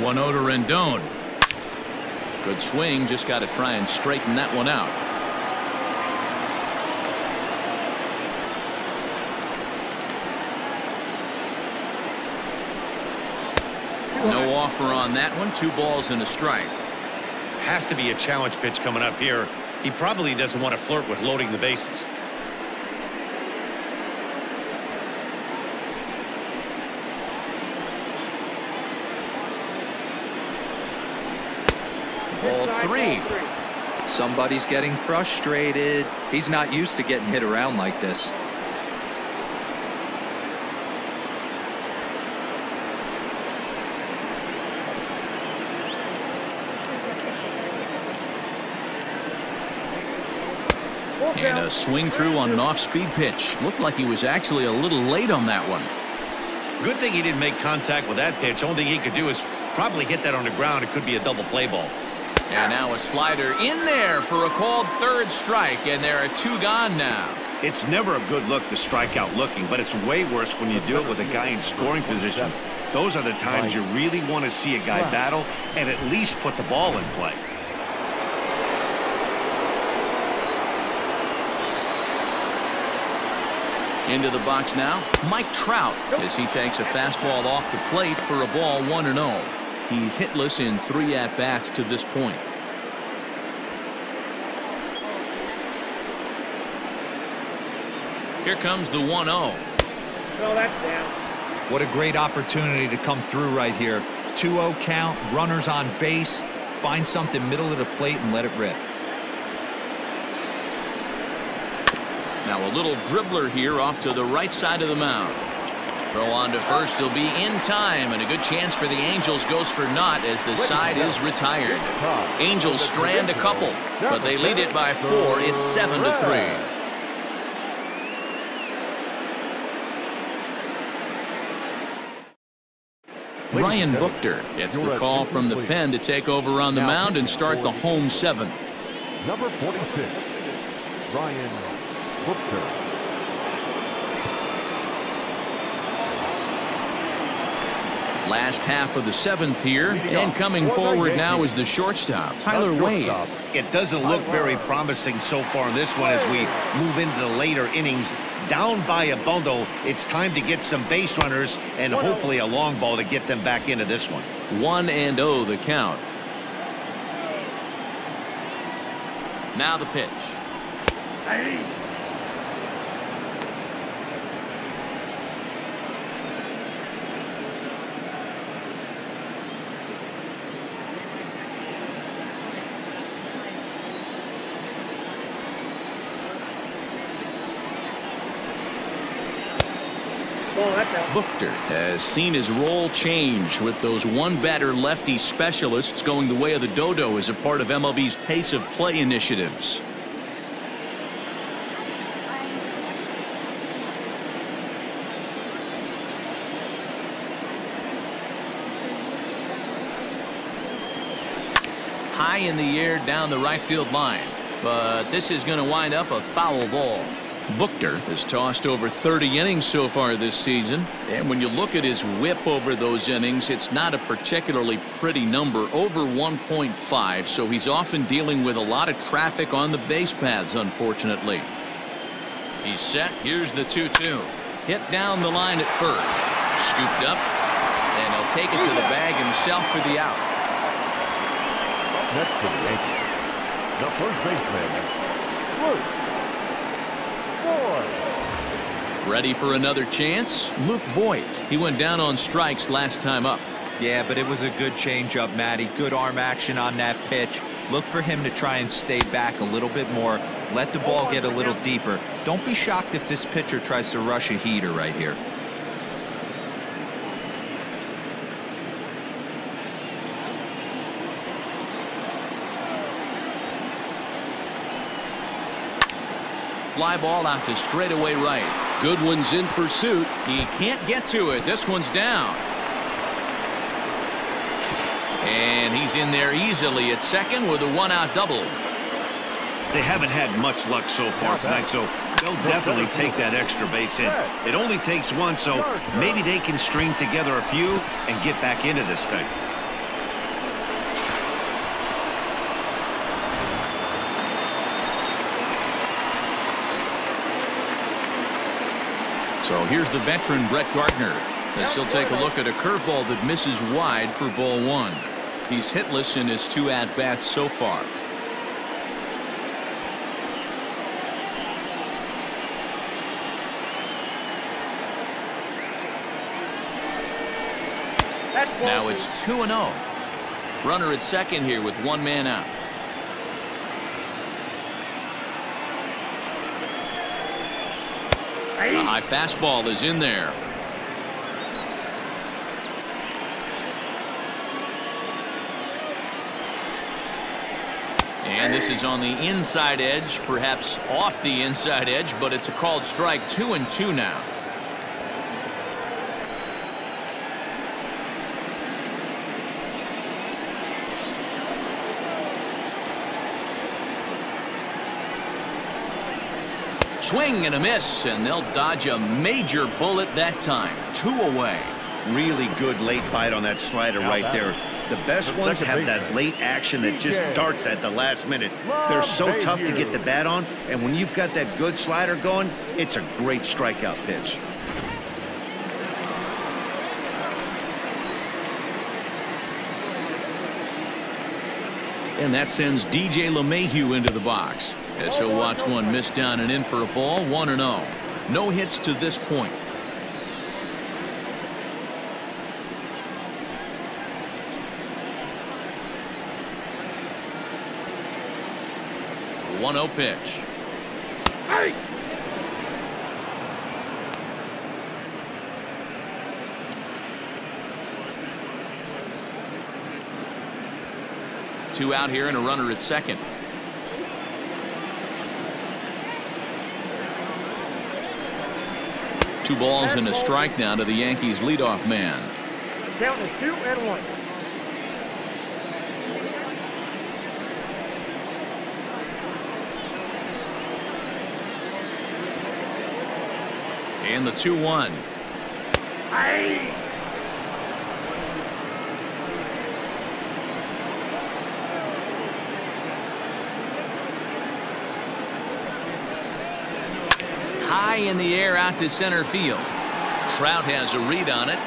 one oh to Rendon. Good swing, just got to try and straighten that one out. No offer on that one. Two balls and a strike. Has to be a challenge pitch coming up here. He probably doesn't want to flirt with loading the bases. Three. Somebody's getting frustrated. He's not used to getting hit around like this. And a swing through on an off-speed pitch. Looked like he was actually a little late on that one. Good thing he didn't make contact with that pitch. Only thing he could do is probably hit that on the ground. It could be a double play ball. And now a slider in there for a called third strike, and there are two gone now. It's never a good look to strike out looking, but it's way worse when you do it with a guy in scoring position. Those are the times you really want to see a guy battle and at least put the ball in play. Into the box now, Mike Trout, as he takes a fastball off the plate for a ball, one and oh. He's hitless in three at-bats to this point. Here comes the one oh. No, that's down. What a great opportunity to come through right here. two oh count, runners on base. Find something middle of the plate and let it rip. Now a little dribbler here off to the right side of the mound. Throw on to first. He'll be in time, and a good chance for the Angels goes for naught as the side is retired. Angels strand a couple, but they lead it by four. It's seven to three. Ryan Buchter gets the call from the pen to take over on the mound and start the home seventh. Number forty-six, Ryan Buchter. Last half of the seventh here, and coming forward now is the shortstop, Tyler Wade. It doesn't look very promising so far in this one as we move into the later innings. Down by a bundle, it's time to get some base runners and hopefully a long ball to get them back into this one. one and oh the count. Now the pitch. Hey. Buchter has seen his role change with those one batter lefty specialists going the way of the dodo as a part of M L B's pace of play initiatives. High in the air down the right field line, but this is going to wind up a foul ball. Buchter has tossed over thirty innings so far this season, and when you look at his whip over those innings, it's not a particularly pretty number, over one point five, so he's often dealing with a lot of traffic on the base paths, unfortunately. He's set. Here's the two two. Hit down the line at first. Scooped up, and he'll take it to the bag himself for the out. That's the Yankees. The first baseman. First. Ready for another chance? Luke Voit. He went down on strikes last time up. Yeah, but it was a good changeup, Matty. Good arm action on that pitch. Look for him to try and stay back a little bit more. Let the ball get a little deeper. Don't be shocked if this pitcher tries to rush a heater right here. Fly ball out to straightaway right. Goodwin's in pursuit. He can't get to it. This one's down. And he's in there easily at second with a one-out double. They haven't had much luck so far tonight, so they'll definitely take that extra base hit. It only takes one, so maybe they can string together a few and get back into this thing. So here's the veteran Brett Gardner, as he'll take a look at a curveball that misses wide for ball one. He's hitless in his two at-bats so far. Now it's two and oh. Runner at second here with one man out. A high fastball is in there. And this is on the inside edge, perhaps off the inside edge, but it's a called strike. Two and two now. Swing and a miss, and they'll dodge a major bullet that time. Two away. Really good late bite on that slider right there. The best ones have that late action that just darts at the last minute. They're so tough to get the bat on, and when you've got that good slider going, it's a great strikeout pitch. And that sends D J LeMahieu into the box. As he'll watch one miss down and in for a ball, one and oh. No hits to this point. one oh pitch. Hey. two out here and a runner at second. Two balls and a strike now to the Yankees leadoff man. Count is two and one. And the two one. Aye. High in the air out to center field. Trout has a read on it.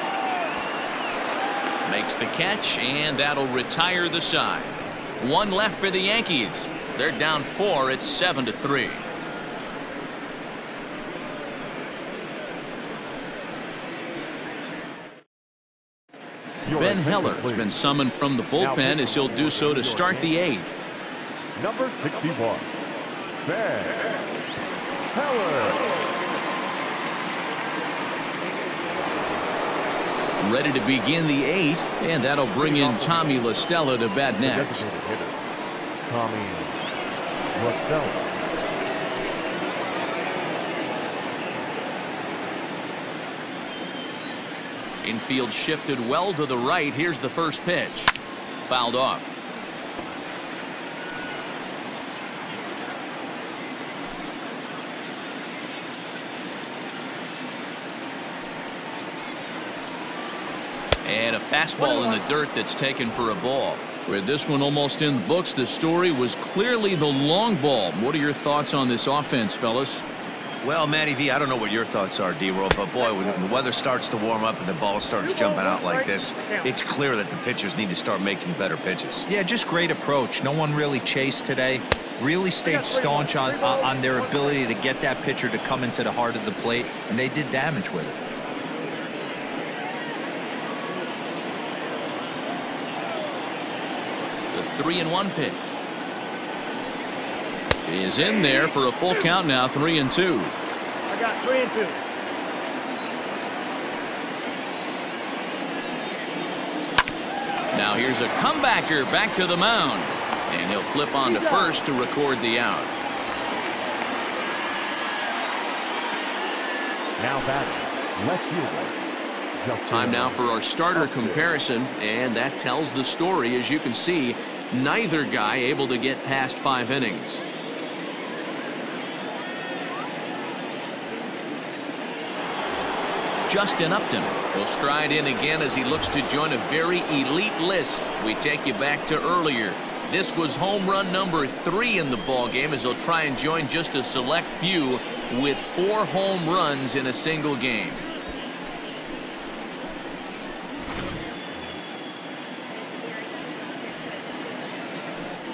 Makes the catch, and that'll retire the side. One left for the Yankees. They're down four. It's seven to three. Ben Heller has been summoned from the bullpen as he'll do so to start the eighth. Number sixty-one, Ben Heller. Ready to begin the eighth, and that'll bring in Tommy La Stella to bat next. Tommy La Stella. Infield shifted well to the right. Here's the first pitch. Fouled off. And a fastball in the dirt that's taken for a ball. With this one almost in the books, the story was clearly the long ball. What are your thoughts on this offense, fellas? Well, Matty V, I don't know what your thoughts are, D-Roll, but boy, when the weather starts to warm up and the ball starts jumping out like this, it's clear that the pitchers need to start making better pitches. Yeah, just great approach. No one really chased today. Really stayed staunch on, uh, on their ability to get that pitcher to come into the heart of the plate, and they did damage with it. The three and one pitch. Is in there for a full count now, three and two. I got three and two. Now here's a comebacker back to the mound, and he'll flip on to first to record the out. Now batting left fielder. Time now for our starter comparison, and that tells the story. As you can see, neither guy able to get past five innings. Justin Upton will stride in again as he looks to join a very elite list. We take you back to earlier. This was home run number three in the ballgame, as he'll try and join just a select few with four home runs in a single game.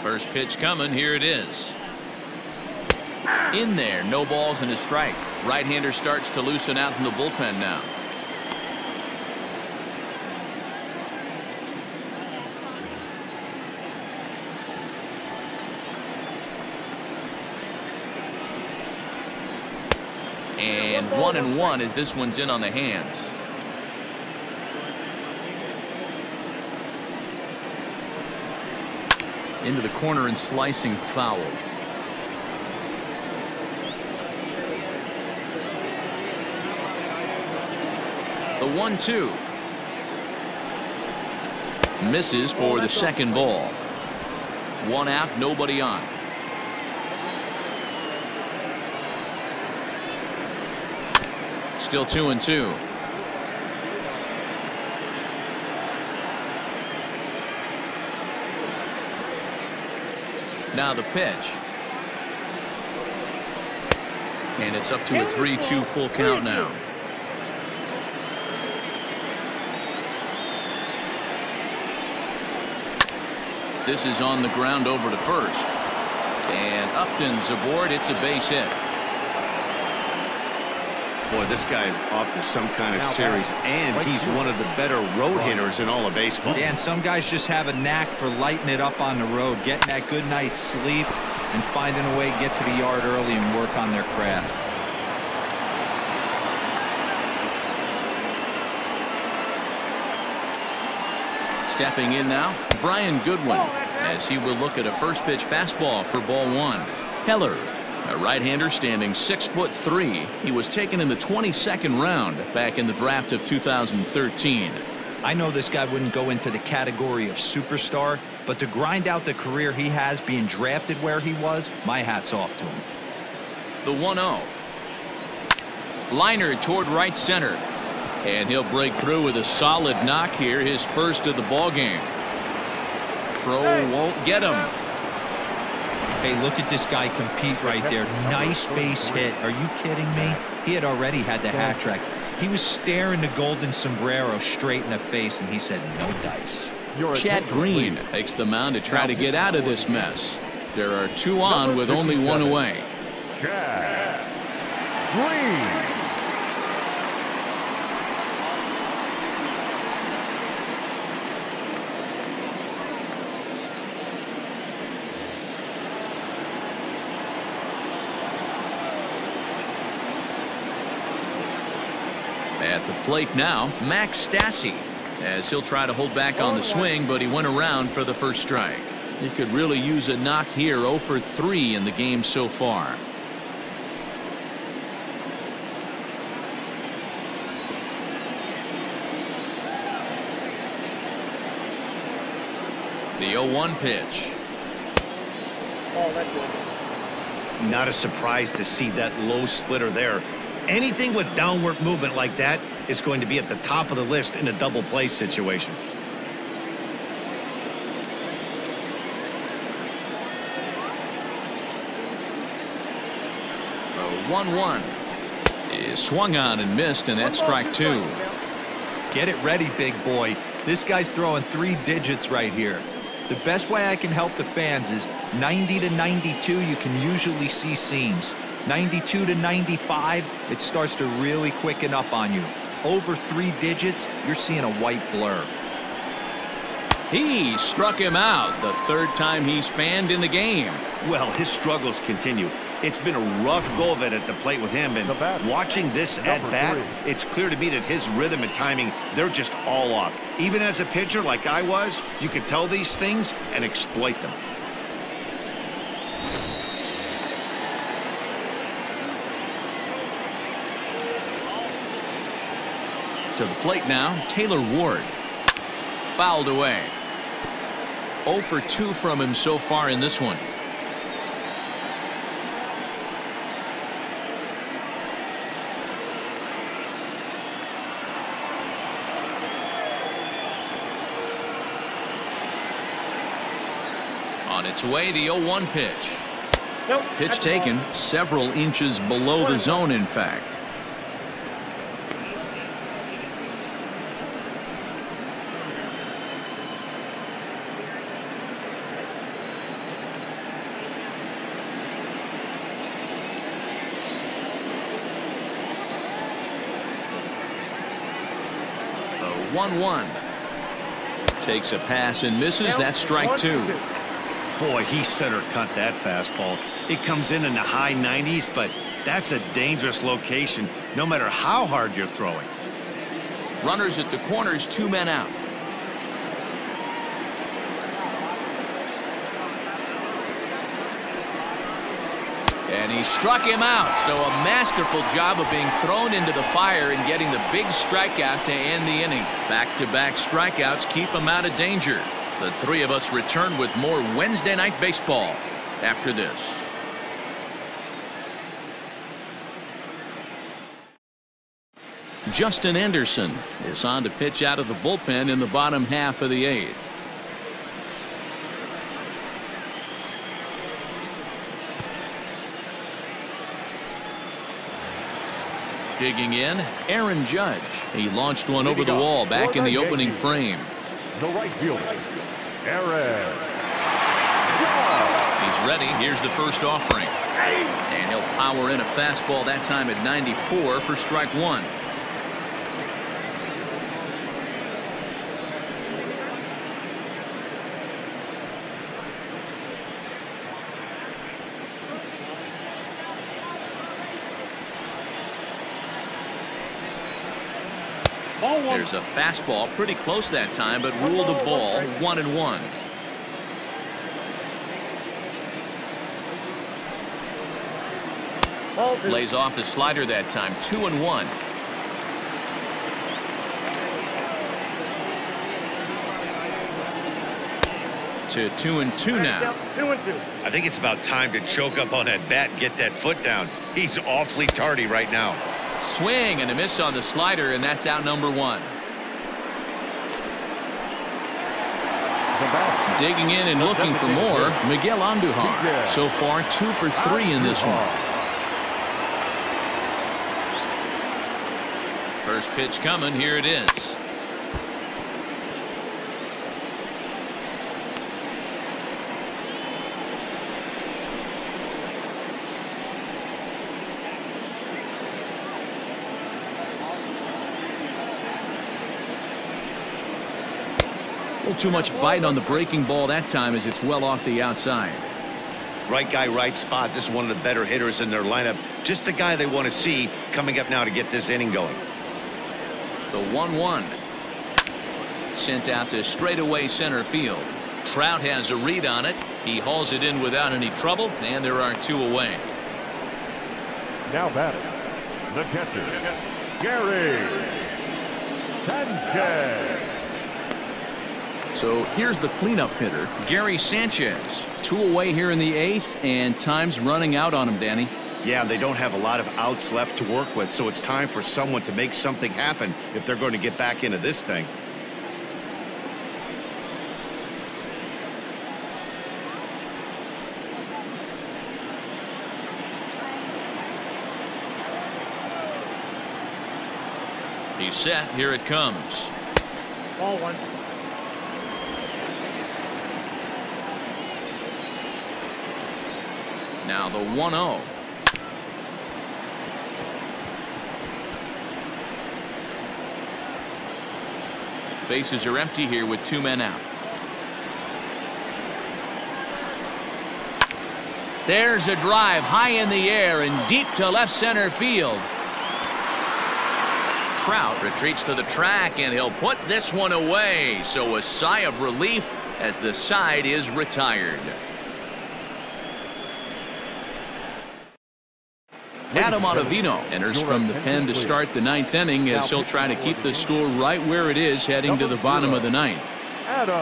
First pitch coming. Here it is. In there. No balls and a strike. Right-hander starts to loosen out from the bullpen now. And one and one as this one's in on the hands. Into the corner and slicing foul. The one two misses for the second ball. One out, nobody on. Still two and two. Now the pitch. And it's up to a three two full count now. This is on the ground over to first. And Upton's aboard. It's a base hit. Boy, this guy is off to some kind of series, and he's one of the better road hitters in all of baseball. Dan, some guys just have a knack for lighting it up on the road, getting that good night's sleep, and finding a way to get to the yard early and work on their craft. Stepping in now, Brian Goodwin. as he will look at a first pitch fastball for ball one. Heller, a right-hander standing six foot three, he was taken in the twenty-second round back in the draft of two thousand thirteen. I know this guy wouldn't go into the category of superstar, but to grind out the career he has being drafted where he was, my hat's off to him. The one oh. Liner toward right center. And he'll break through with a solid knock here, his first of the ball game. Throw won't get him. Hey, look at this guy compete right there. Nice base hit. Are you kidding me? He had already had the hat trick. He was staring the Golden Sombrero straight in the face, and he said, no dice. Chad Green takes the mound to try to get out of this mess. There are two on with only one away. Chad Green. At the plate now, Max Stassi, as he'll try to hold back on the swing, but he went around for the first strike. He could really use a knock here, oh for three in the game so far. The oh one pitch. Not a surprise to see that low splitter there. Anything with downward movement like that is going to be at the top of the list in a double play situation. one one is swung on and missed, and that's strike two. Get it ready, big boy. This guy's throwing three digits right here. The best way I can help the fans is ninety to ninety-two, you can usually see seams. ninety-two to ninety-five, it starts to really quicken up on you. Over three digits, you're seeing a white blur. He struck him out, the third time he's fanned in the game. Well, his struggles continue. It's been a rough go of it at the plate with him, and watching this at bat, it's clear to me that his rhythm and timing, they're just all off. Even as a pitcher like I was, you could tell these things and exploit them. To the plate now, Taylor Ward. Fouled away. oh for two from him so far in this one. On its way, the oh one pitch. Nope, pitch taken several inches below the zone, in fact. one one takes a pass and misses. That's strike two. Boy, he center cut that fastball. It comes in in the high nineties, but that's a dangerous location no matter how hard you're throwing. Runners at the corners, two men out. And he struck him out. So a masterful job of being thrown into the fire and getting the big strikeout to end the inning. Back-to-back strikeouts keep him out of danger. The three of us return with more Wednesday Night Baseball after this. Justin Anderson is on to pitch out of the bullpen in the bottom half of the eighth. Digging in, Aaron Judge. He launched one over the wall back in the opening frame. The right fielder, Aaron Judge. He's ready. Here's the first offering. And he'll power in a fastball that time at ninety-four for strike one. There's a fastball pretty close that time, but ruled a ball. One and one. Lays off the slider that time. Two and one. To two and two now. Two and two. I think it's about time to choke up on that bat and get that foot down. He's awfully tardy right now. Swing and a miss on the slider, and that's out number one. Digging in and looking for more, Miguel Andujar. So far, two for three in this one. First pitch coming. Here it is. Too much bite on the breaking ball that time as it's well off the outside. Right guy, right spot. This is one of the better hitters in their lineup. Just the guy they want to see coming up now to get this inning going. The one one. Sent out to straightaway center field. Trout has a read on it. He hauls it in without any trouble, and there are two away. Now batting, the catcher, Gary Sanchez. So here's the cleanup hitter, Gary Sanchez. Two away here in the eighth, and time's running out on him, Danny. Yeah, they don't have a lot of outs left to work with, so it's time for someone to make something happen if they're going to get back into this thing. He's set. Here it comes. Ball one. Now the one oh. Bases are empty here with two men out. There's a drive high in the air and deep to left center field. Trout retreats to the track, and he'll put this one away. So a sigh of relief as the side is retired. Adam Ottavino enters from the pen to start the ninth inning as he'll try to keep the score right where it is heading to the bottom of the ninth. Now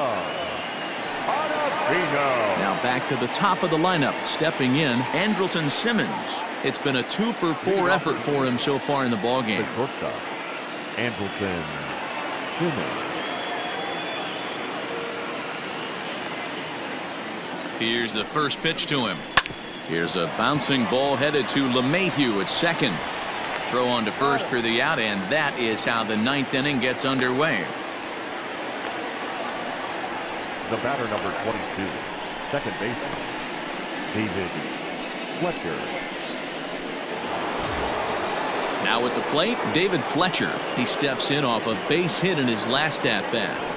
back to the top of the lineup, stepping in, Andrelton Simmons. It's been a two for four effort for him so far in the ballgame. Andrelton Simmons. Here's the first pitch to him. Here's a bouncing ball headed to LeMahieu at second. Throw on to first for the out, and that is how the ninth inning gets underway. The batter, number twenty-two, second baseman, David Fletcher. Now at the plate, David Fletcher. He steps in off a base hit in his last at bat.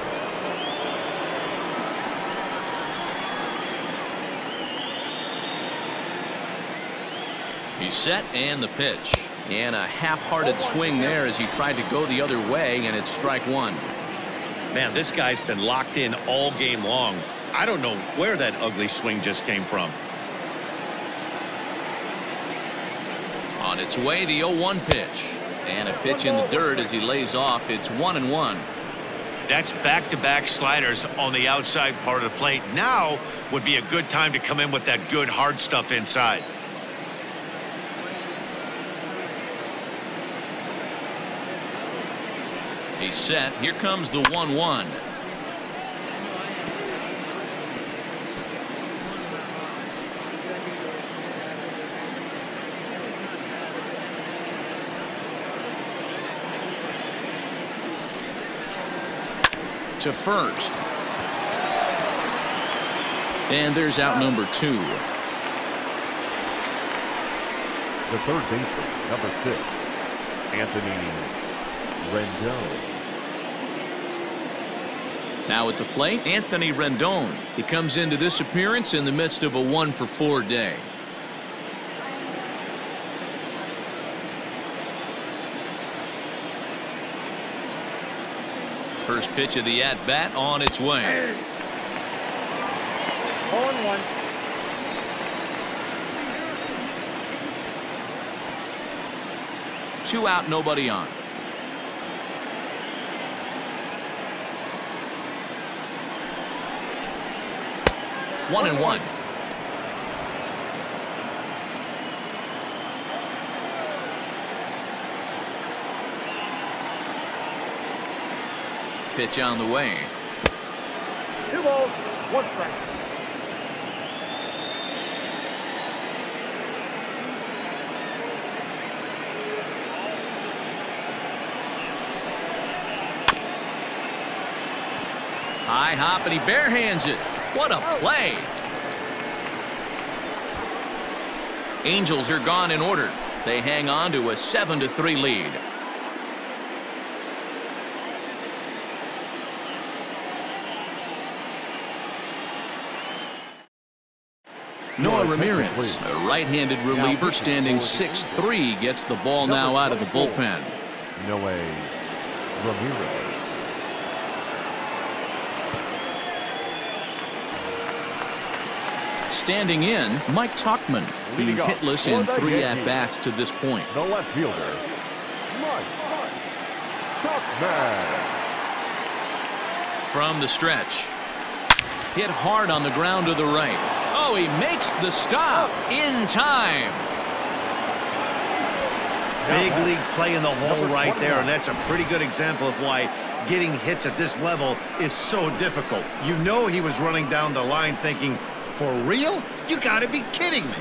He's set, and the pitch. And a half-hearted swing there as he tried to go the other way, and it's strike one. Man, this guy's been locked in all game long. I don't know where that ugly swing just came from. On its way, the oh one pitch. And a pitch in the dirt as he lays off. It's one and one. That's back-to-back sliders on the outside part of the plate. Now would be a good time to come in with that good hard stuff inside. He's set. Here comes the one one. To first. And there's out number two. The third baseman, number six, Anthony Rendon. Now at the plate, Anthony Rendon. He comes into this appearance in the midst of a one for four day. First pitch of the at bat on its way. oh one. Two out, nobody on. One and one. Pitch on the way. Two balls, one strike. High hop, and he barehands it. What a play. Angels are gone in order. They hang on to a seven to three lead. Noah Ramirez, a right-handed reliever standing six three, gets the ball now out of the bullpen. Noah Ramirez. Standing in, Mike Tauchman. He's hitless in three at-bats to this point. The left fielder, Mike Tauchman. From the stretch. Hit hard on the ground to the right. Oh, he makes the stop in time. Big league play in the hole right there, and that's a pretty good example of why getting hits at this level is so difficult. You know he was running down the line thinking, for real? You gotta be kidding me.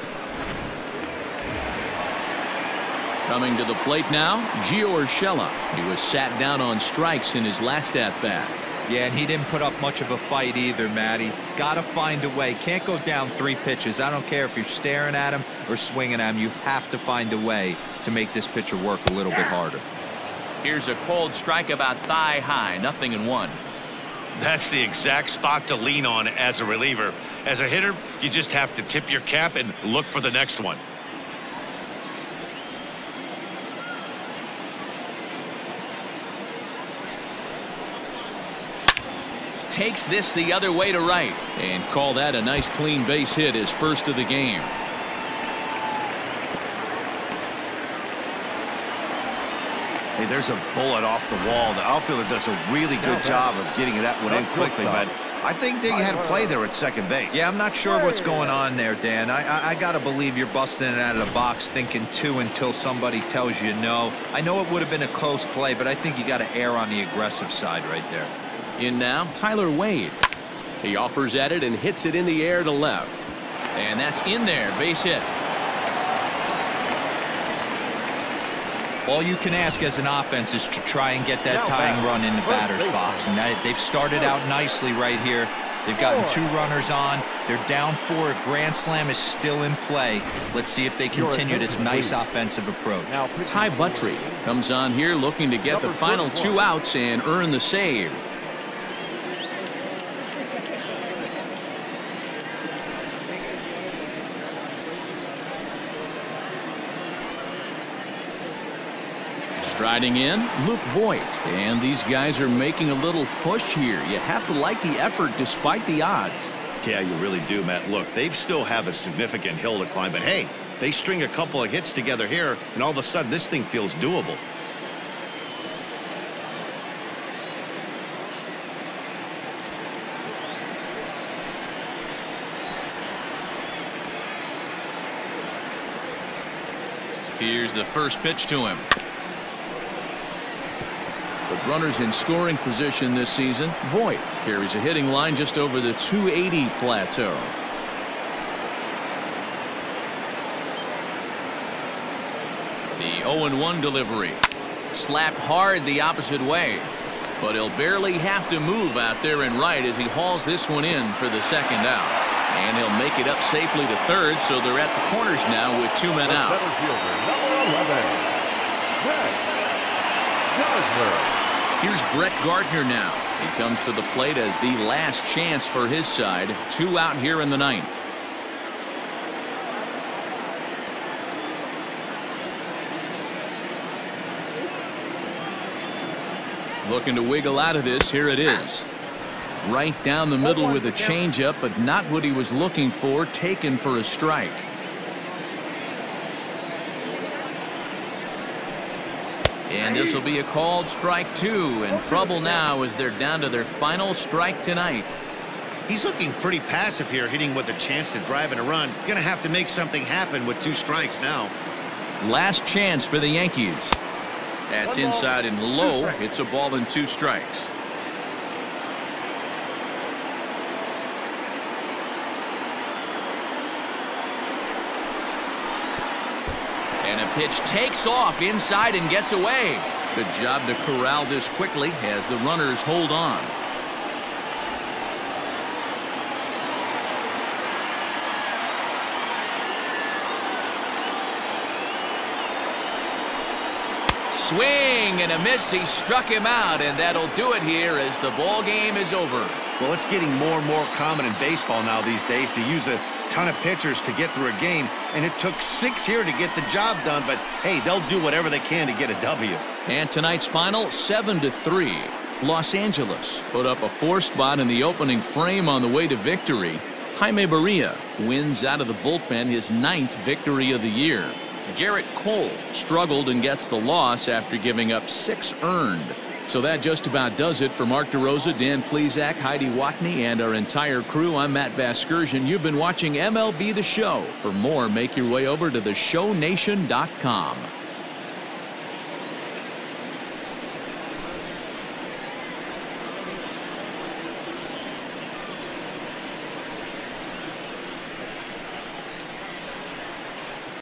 Coming to the plate now, Gio Urshela. He was sat down on strikes in his last at-bat. Yeah, and he didn't put up much of a fight either, Matty. Gotta find a way. Can't go down three pitches. I don't care if you're staring at him or swinging at him. You have to find a way to make this pitcher work a little bit harder. Here's a cold strike about thigh high. Nothing in one. That's the exact spot to lean on as a reliever. As a hitter, you just have to tip your cap and look for the next one. Takes this the other way to right, and call that a nice clean base hit, his first of the game. Hey, there's a bullet off the wall. The outfielder does a really good job of getting that one in quickly, but I think they had a play there at second base. Yeah, I'm not sure what's going on there, Dan. I, I, I got to believe you're busting it out of the box thinking two until somebody tells you no. I know it would have been a close play, but I think you got to err on the aggressive side right there. In now, Tyler Wade. He offers at it and hits it in the air to left. And that's in there, base hit. All you can ask as an offense is to try and get that tying run in the batter's box. And that, they've started out nicely right here. They've gotten two runners on. They're down four. A grand slam is still in play. Let's see if they continue this nice offensive approach. Ty Buttry comes on here looking to get the final two outs and earn the save. Striding in, Luke Voit. And these guys are making a little push here. You have to like the effort despite the odds. Yeah, you really do, Matt. Look, they still have a significant hill to climb, but hey, they string a couple of hits together here, and all of a sudden this thing feels doable. Here's the first pitch to him. With runners in scoring position this season, Voit carries a hitting line just over the two eighty plateau. The oh and one delivery. Slapped hard the opposite way. But he'll barely have to move out there in right as he hauls this one in for the second out. And he'll make it up safely to third, so they're at the corners now with two men out. Here's Brett Gardner now. He comes to the plate as the last chance for his side. Two out here in the ninth. Looking to wiggle out of this. Here it is. Right down the middle with a changeup, but not what he was looking for. Taken for a strike. And this will be a called strike two, and trouble now as they're down to their final strike tonight. He's looking pretty passive here, hitting with a chance to drive in a run. Gonna have to make something happen with two strikes now. Last chance for the Yankees. That's inside and low. It's a ball and two strikes. And a pitch takes off inside and gets away. Good job to corral this quickly as the runners hold on. Swing and a miss. He struck him out, and that'll do it here as the ball game is over. Well, it's getting more and more common in baseball now these days to use a ton of pitchers to get through a game, and it took six here to get the job done, but hey, they'll do whatever they can to get a W. And tonight's final, seven to three. Los Angeles put up a four spot in the opening frame on the way to victory. Jaime Barria wins out of the bullpen his ninth victory of the year. Gerrit Cole struggled and gets the loss after giving up six earned. So that just about does it for Mark DeRosa, Dan Plesac, Heidi Watney, and our entire crew. I'm Matt Vasgersian. You've been watching M L B The Show. For more, make your way over to the show nation dot com.